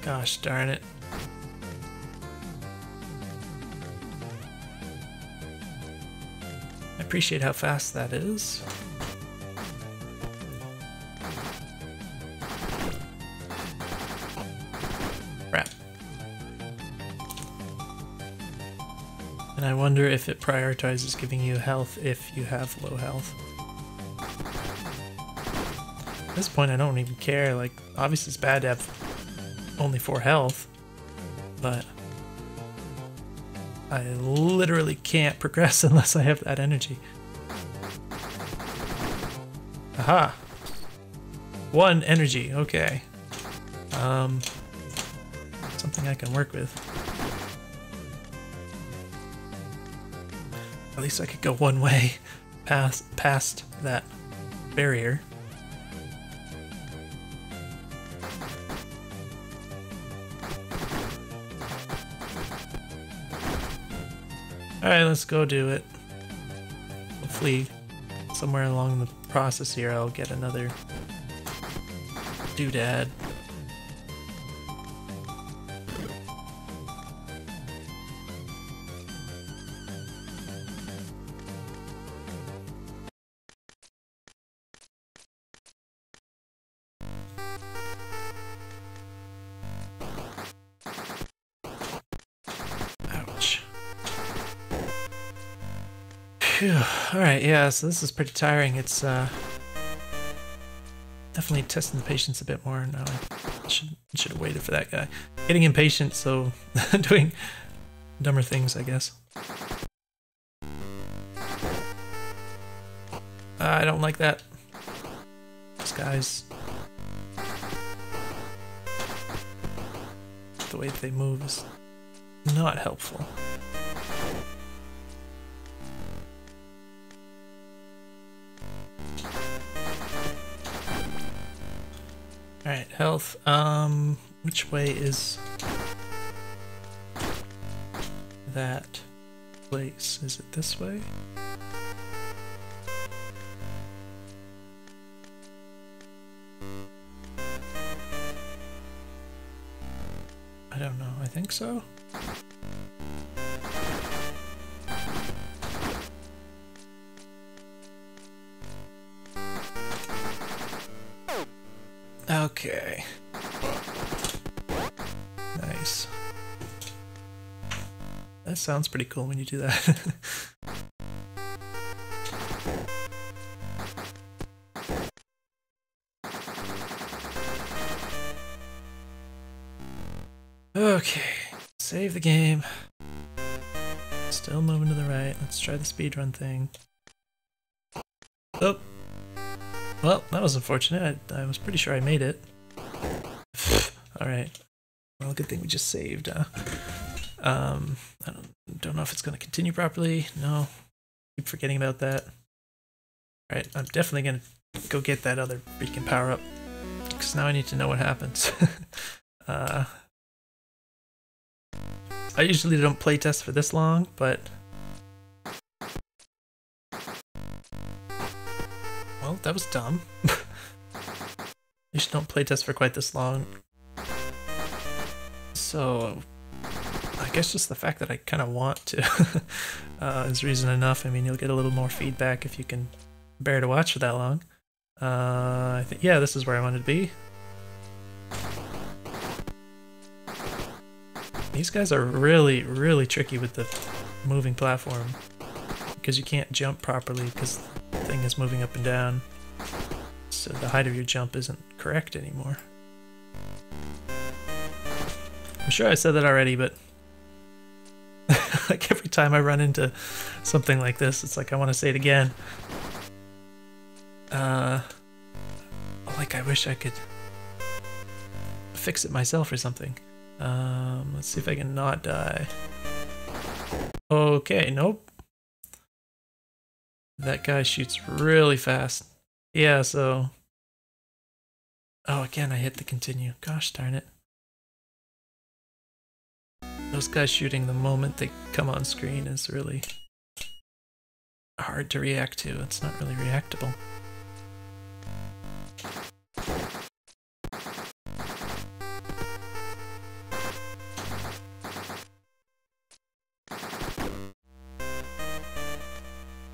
Gosh darn it. Appreciate how fast that is. Crap. And I wonder if it prioritizes giving you health if you have low health. At this point I don't even care, like obviously it's bad to have only four health, but I literally can't progress unless I have that energy. Aha! One energy, okay. Um, something I can work with. At least I could go one way past, past that barrier. Alright, let's go do it. Hopefully somewhere along the process here I'll get another doodad. Alright, yeah, so this is pretty tiring. It's uh, definitely testing the patience a bit more. No, I should, should have waited for that guy. Getting impatient, so doing dumber things, I guess. Uh, I don't like that. These guys. The way that they move is not helpful. Alright, health. Um, which way is that place? Is it this way? I don't know. I think so. Okay. Nice. That sounds pretty cool when you do that. Okay. Save the game. Still moving to the right. Let's try the speedrun thing. Oh. Well, that was unfortunate. I, I was pretty sure I made it. Alright. Well, good thing we just saved, huh? Um, I don't, don't know if it's going to continue properly. No. Keep forgetting about that. Alright, I'm definitely going to go get that other beacon power-up. Because now I need to know what happens. uh, I usually don't play test for this long, but... Well, that was dumb. You should don't playtest for quite this long. So, I guess just the fact that I kind of want to uh, is reason enough. I mean, you'll get a little more feedback if you can bear to watch for that long. Uh, I think, yeah, this is where I wanted to be. These guys are really, really tricky with the moving platform because you can't jump properly because thing is moving up and down, so the height of your jump isn't correct anymore. I'm sure I said that already, but like every time I run into something like this, it's like I want to say it again. Uh, like I wish I could fix it myself or something. Um, let's see if I can not die. Okay, nope. That guy shoots really fast. Yeah, so... Oh, again, I hit the continue. Gosh darn it. Those guys shooting the moment they come on screen is really hard to react to. It's not really reactable.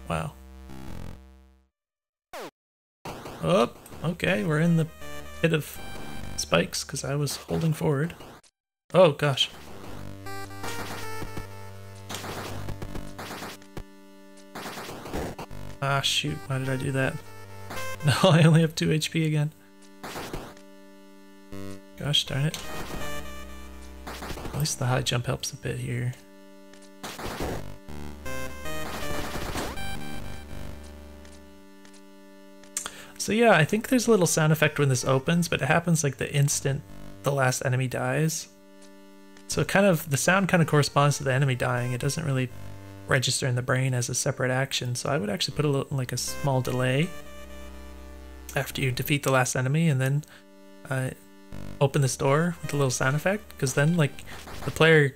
Wow. Oh, okay, we're in the pit of spikes because I was holding forward. Oh gosh. Ah shoot, why did I do that? No, I only have two H P again. Gosh darn it. At least the high jump helps a bit here. So yeah, I think there's a little sound effect when this opens, but it happens like the instant the last enemy dies. So kind of the sound kind of corresponds to the enemy dying. It doesn't really register in the brain as a separate action, so I would actually put a little, like a small delay after you defeat the last enemy, and then uh, open this door with a little sound effect, because then like the player,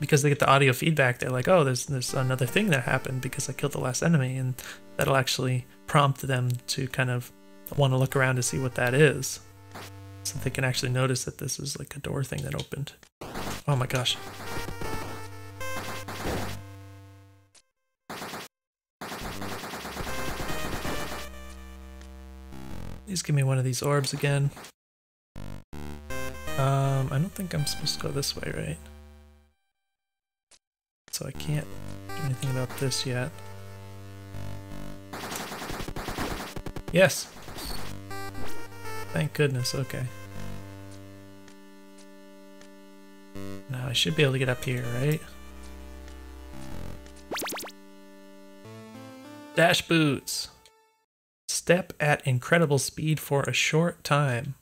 because they get the audio feedback, they're like, oh, there's there's another thing that happened because I killed the last enemy, and that'll actually prompt them to kind of want to look around to see what that is, so they can actually notice that this is like a door thing that opened. Oh my gosh. Please give me one of these orbs again. Um, I don't think I'm supposed to go this way, right? So I can't do anything about this yet. Yes! Thank goodness, okay. Now I should be able to get up here, right? Dash boots! Step at incredible speed for a short time.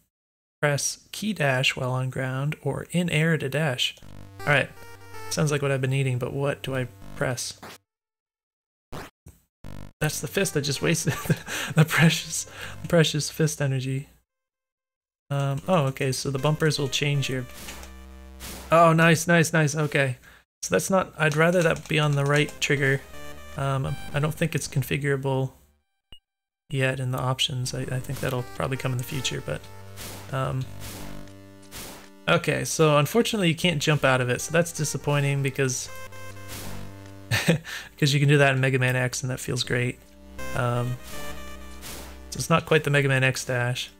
Press key dash while on ground or in air to dash. Alright, sounds like what I've been eating, but what do I press? That's the fist. I just wasted the precious precious fist energy. Um, oh, okay, so the bumpers will change here. Oh, nice, nice, nice, okay. So that's not, I'd rather that be on the right trigger. Um, I don't think it's configurable yet in the options. I, I think that'll probably come in the future, but um okay, so unfortunately you can't jump out of it, so that's disappointing, because because you can do that in Mega Man X and that feels great. Um so it's not quite the Mega Man X dash.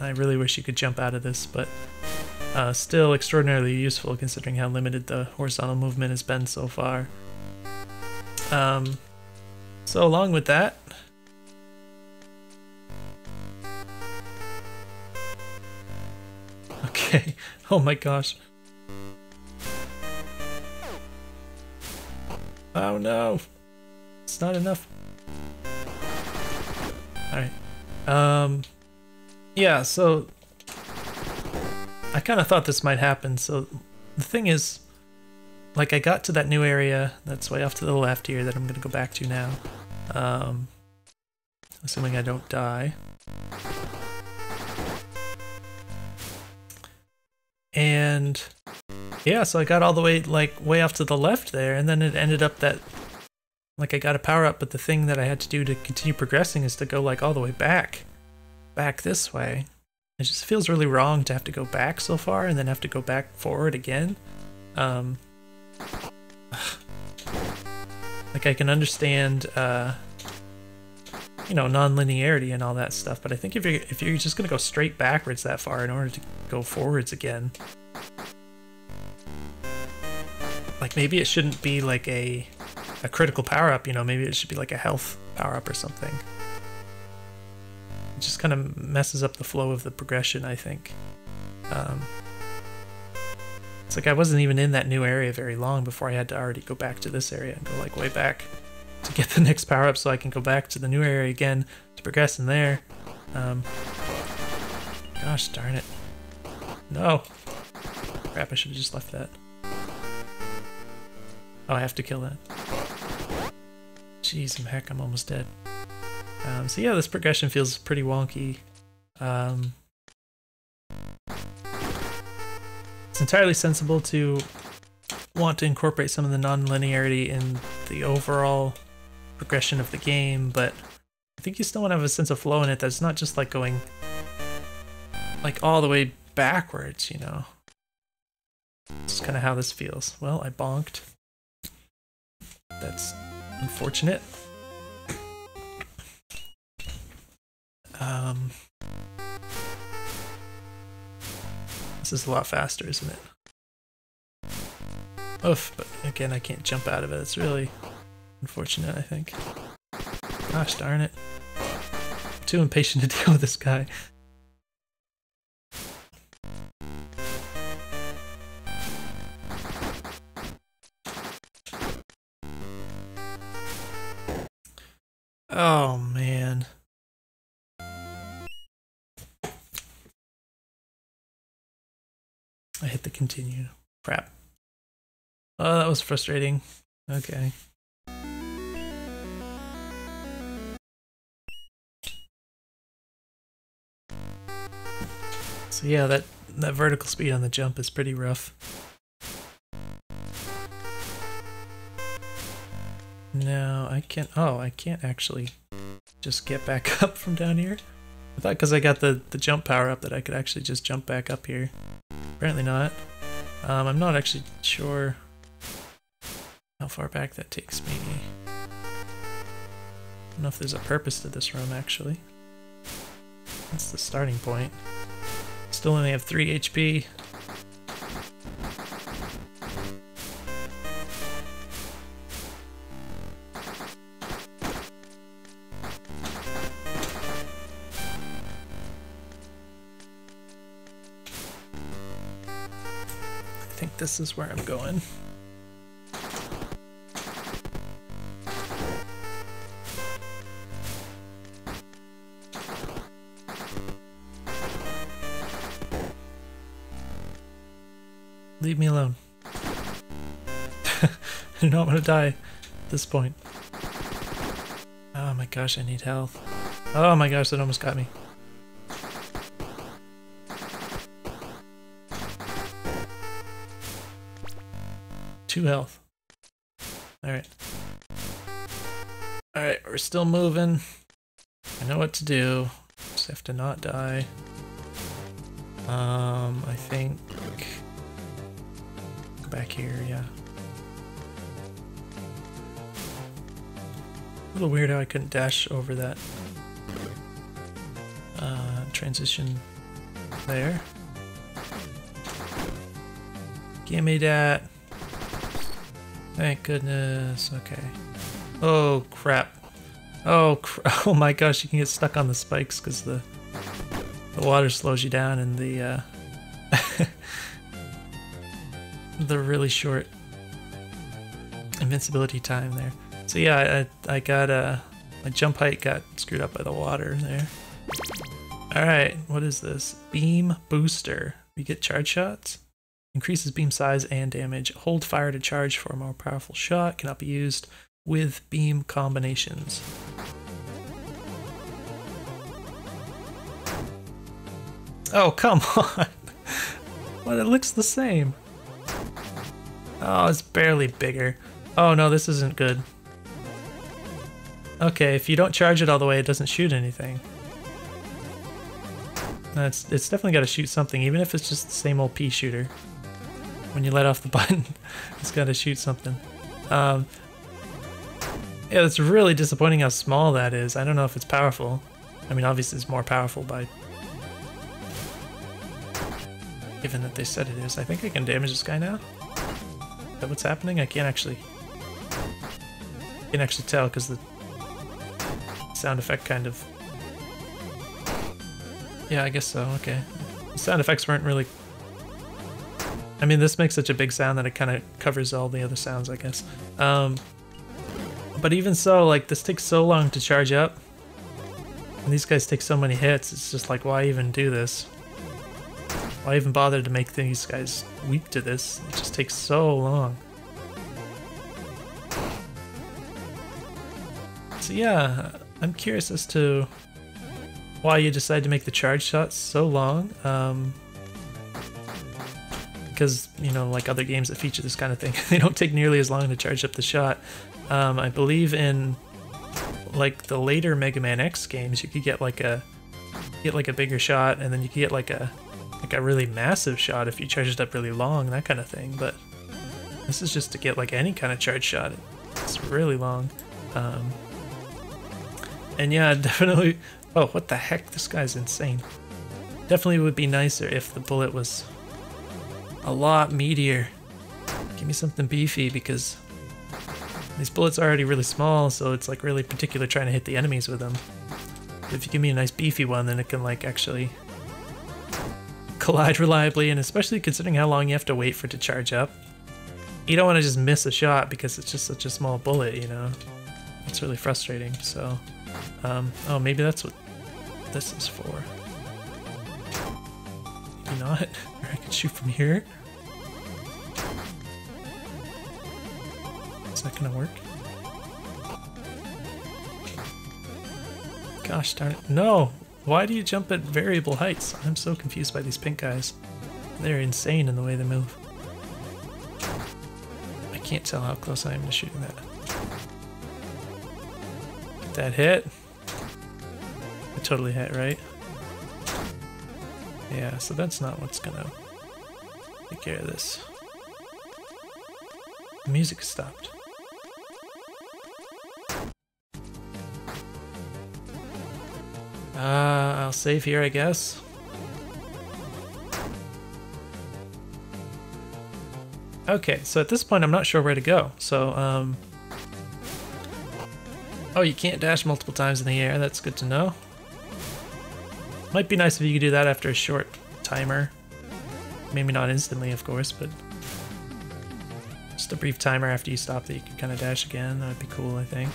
I really wish you could jump out of this, but uh still extraordinarily useful considering how limited the horizontal movement has been so far. Um so along with that, okay. Oh my gosh. Oh no. It's not enough. Alright. Um, yeah, so I kind of thought this might happen. So the thing is, like, I got to that new area that's way off to the left here that I'm going to go back to now. Um, assuming I don't die. And yeah, so I got all the way, like, way off to the left there, and then it ended up that, like, I got a power-up, but the thing that I had to do to continue progressing is to go, like, all the way back. Back this way. It just feels really wrong to have to go back so far, and then have to go back forward again. Um, like, I can understand, uh, you know, non-linearity and all that stuff, but I think if you're, if you're just gonna go straight backwards that far in order to go forwards again, like, maybe it shouldn't be like a a critical power-up, you know, maybe it should be like a health power-up or something. It just kind of messes up the flow of the progression, I think. Um, it's like I wasn't even in that new area very long before I had to already go back to this area and go, like, way back to get the next power-up so I can go back to the new area again to progress in there. Um, gosh darn it. No! Crap, I should've just left that. Oh, I have to kill that. Jeez, I'm heck, I'm almost dead. Um, so yeah, this progression feels pretty wonky. Um, it's entirely sensible to want to incorporate some of the non-linearity in the overall progression of the game, but I think you still want to have a sense of flow in it that's not just like going like all the way backwards, you know. It's kind of how this feels. Well, I bonked. That's unfortunate. Um, this is a lot faster, isn't it? Oof, but again, I can't jump out of it. It's really unfortunate, I think. Gosh darn it. I'm too impatient to deal with this guy. Oh, man. I hit the continue. Crap. Oh, that was frustrating. Okay. So yeah, that, that vertical speed on the jump is pretty rough. No, I can't. Oh, I can't actually just get back up from down here? I thought because I got the, the jump power up that I could actually just jump back up here. Apparently not. Um, I'm not actually sure how far back that takes me. I don't know if there's a purpose to this room, actually. That's the starting point. Still only have three H P. I think this is where I'm going. Leave me alone. I do not want to die at this point. Oh my gosh, I need health. Oh my gosh, that almost got me. Two health. Alright. Alright, we're still moving. I know what to do. Just have to not die. Um, I think... Go back here, yeah. A little weird how I couldn't dash over that uh, transition there. Gimme that. Thank goodness, okay. Oh crap. Oh cr oh my gosh, you can get stuck on the spikes because the the water slows you down and the uh the really short invincibility time there. So yeah, I I got uh my jump height got screwed up by the water there. Alright, what is this? Beam booster. We get charge shots? Increases beam size and damage. Hold fire to charge for a more powerful shot. Cannot be used with beam combinations. Oh, come on! Well, it looks the same. Oh, it's barely bigger. Oh no, this isn't good. Okay, if you don't charge it all the way, it doesn't shoot anything. No, it's, it's definitely got to shoot something, even if it's just the same old pea shooter. When you let off the button, it's gotta shoot something. Um, yeah, it's really disappointing how small that is. I don't know if it's powerful. I mean, obviously it's more powerful by... given that they said it is. I think I can damage this guy now? Is that what's happening? I can't actually... I can't actually tell because the sound effect kind of... Yeah, I guess so, okay. The sound effects weren't really... I mean, this makes such a big sound that it kind of covers all the other sounds, I guess. Um, but even so, like, this takes so long to charge up. And these guys take so many hits, it's just like, why even do this? Why even bother to make these guys weak to this? It just takes so long. So yeah, I'm curious as to why you decide to make the charge shots so long. Um... Because, you know, like other games that feature this kind of thing, they don't take nearly as long to charge up the shot. Um, I believe in, like, the later Mega Man X games, you could get like a get like a bigger shot, and then you could get like a like a really massive shot if you charged it up really long, that kind of thing. But this is just to get like any kind of charge shot. It's really long, um, and yeah, definitely. Oh, what the heck! This guy's insane. Definitely would be nicer if the bullet was a lot meatier. Give me something beefy, because these bullets are already really small, so it's like really particular trying to hit the enemies with them. But if you give me a nice beefy one, then it can like actually collide reliably, and especially considering how long you have to wait for it to charge up. You don't want to just miss a shot because it's just such a small bullet, you know? It's really frustrating, so... Um, oh, maybe that's what this is for. Maybe not. I could shoot from here. That's not gonna work. Gosh darn it. No! Why do you jump at variable heights? I'm so confused by these pink guys. They're insane in the way they move. I can't tell how close I am to shooting that. Get that hit. I totally hit, right? Yeah, so that's not what's gonna take care of this. The music stopped. Uh, I'll save here, I guess. Okay, so at this point I'm not sure where to go, so, um... oh, you can't dash multiple times in the air, that's good to know. Might be nice if you could do that after a short timer. Maybe not instantly, of course, but... just a brief timer after you stop that you can kind of dash again, that would be cool, I think.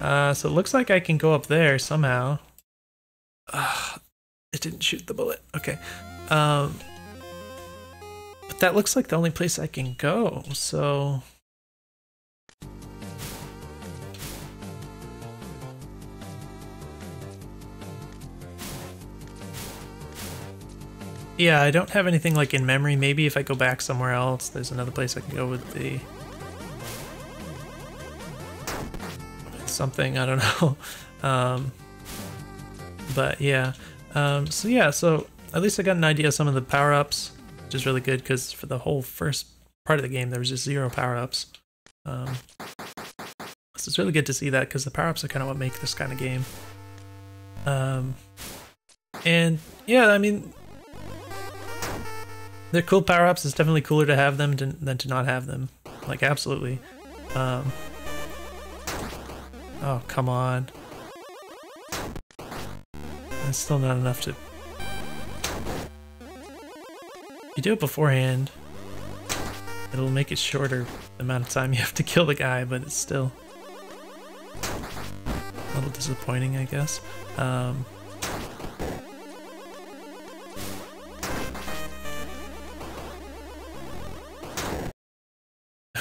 Uh, so it looks like I can go up there somehow. Uh, it didn't shoot the bullet. Okay. Um, but that looks like the only place I can go, so... yeah, I don't have anything like in memory. Maybe if I go back somewhere else, there's another place I can go with the... something, I don't know. Um... But yeah, um, so yeah, so at least I got an idea of some of the power-ups, which is really good because for the whole first part of the game there was just zero power-ups. Um, so it's really good to see that because the power-ups are kind of what make this kind of game. Um, and yeah, I mean, they're cool power-ups. It's definitely cooler to have them than to not have them. Like, absolutely. Um, oh, come on. It's still not enough to... if you do it beforehand, it'll make it shorter the amount of time you have to kill the guy, but it's still a little disappointing, I guess. Um,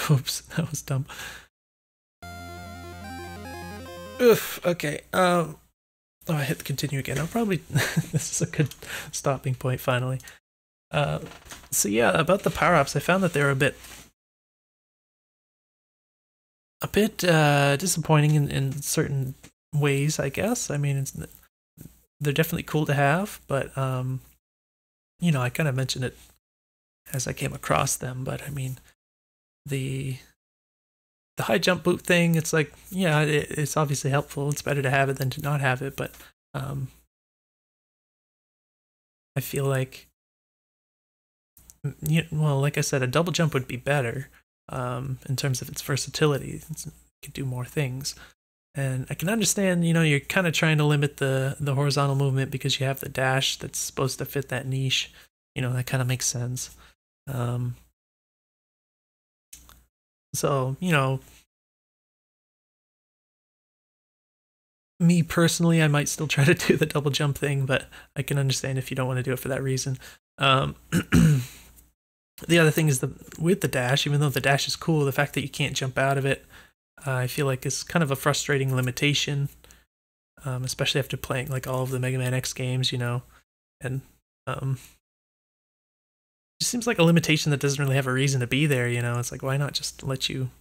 oops, that was dumb. Oof, okay, um... oh, I hit continue again. I'll probably... this is a good stopping point, finally. Uh, so yeah, about the power-ups, I found that they were a bit... a bit uh, disappointing in, in certain ways, I guess. I mean, it's, they're definitely cool to have, but, um, you know, I kind of mentioned it as I came across them, but, I mean, the... the high jump boot thing, it's like, yeah, it, it's obviously helpful. It's better to have it than to not have it, but um, I feel like, you know, well, like I said, a double jump would be better um, in terms of its versatility. It's, it could do more things. And I can understand, you know, you're kind of trying to limit the, the horizontal movement because you have the dash that's supposed to fit that niche. You know, that kind of makes sense. Um, So, you know, me personally, I might still try to do the double jump thing, but I can understand if you don't want to do it for that reason. Um, the other thing is the with the dash, even though the dash is cool, the fact that you can't jump out of it, uh, I feel like is kind of a frustrating limitation, um, especially after playing like all of the Mega Man X games, you know, and um, just seems like a limitation that doesn't really have a reason to be there, you know? It's like, why not just let you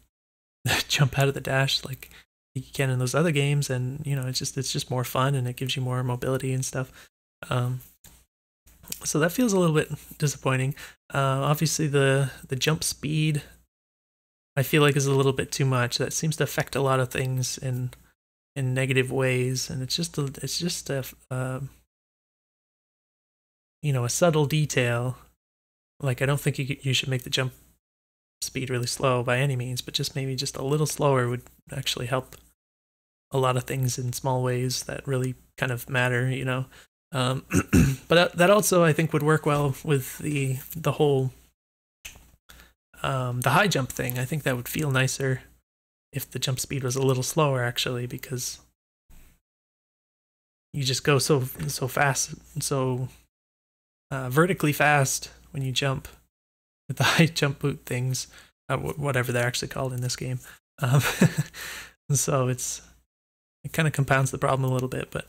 jump out of the dash like you can in those other games? And, you know, it's just it's just more fun and it gives you more mobility and stuff. Um, so that feels a little bit disappointing. Uh, obviously, the, the jump speed, I feel like, is a little bit too much. That seems to affect a lot of things in in negative ways. And it's just a, it's just a, uh, you know, a subtle detail. Like, I don't think you you should make the jump speed really slow by any means, but just maybe just a little slower would actually help a lot of things in small ways that really kind of matter, you know. Um, but that also, I think, would work well with the the whole um, the high jump thing. I think that would feel nicer if the jump speed was a little slower, actually, because you just go so so fast, so uh, vertically fast. When you jump with the high jump boot things, uh, whatever they're actually called in this game, Um, so it's it kind of compounds the problem a little bit, but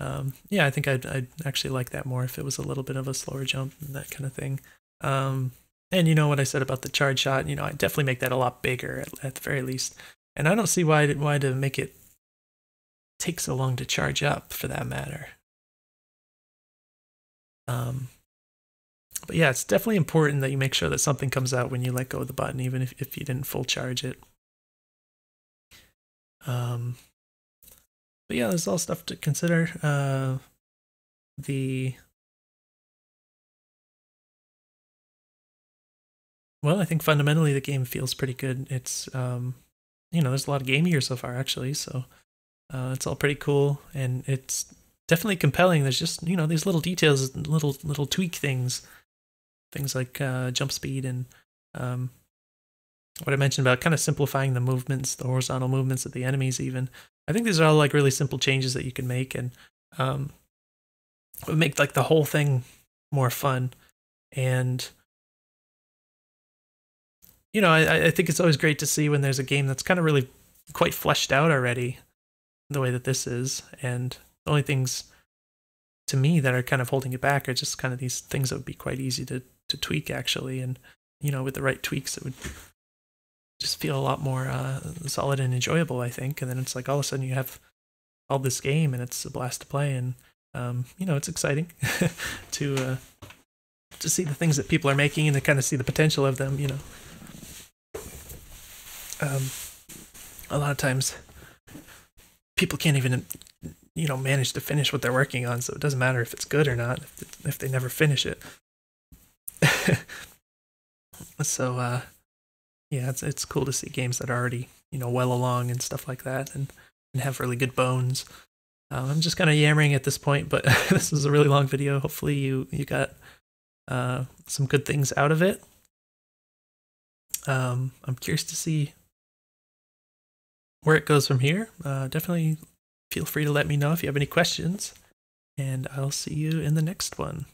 um, yeah, I think I'd, I'd actually like that more if it was a little bit of a slower jump and that kind of thing. Um, and you know what I said about the charge shot, you know, I definitely make that a lot bigger at, at the very least. And I don't see why to, why to make it take so long to charge up, for that matter. Um, but yeah, it's definitely important that you make sure that something comes out when you let go of the button, even if, if you didn't full charge it. Um, but yeah, there's all stuff to consider. Uh, the well, I think fundamentally the game feels pretty good. It's um, you know, there's a lot of game here so far, actually, so uh, it's all pretty cool, and it's definitely compelling. There's just, you know, these little details, little little tweak things, things like uh, jump speed and um, what I mentioned about kind of simplifying the movements, the horizontal movements of the enemies even. I think these are all like really simple changes that you can make, and um, it would make like the whole thing more fun. And you know, I, I think it's always great to see when there's a game that's kind of really quite fleshed out already, the way that this is. And the only things to me that are kind of holding it back are just kind of these things that would be quite easy to, to tweak, actually. And, you know, with the right tweaks, it would just feel a lot more uh, solid and enjoyable, I think. And then it's like all of a sudden you have all this game and it's a blast to play. And, um, you know, it's exciting to, uh, to see the things that people are making and to kind of see the potential of them, you know. Um, a lot of times people can't even, you know, manage to finish what they're working on, so it doesn't matter if it's good or not, if, if they never finish it. So, uh, yeah, it's, it's cool to see games that are already, you know, well along and stuff like that, and, and have really good bones. Um, I'm just kind of yammering at this point, but this was a really long video. Hopefully you, you got uh, some good things out of it. Um, I'm curious to see where it goes from here. Uh, definitely feel free to let me know if you have any questions, and I'll see you in the next one.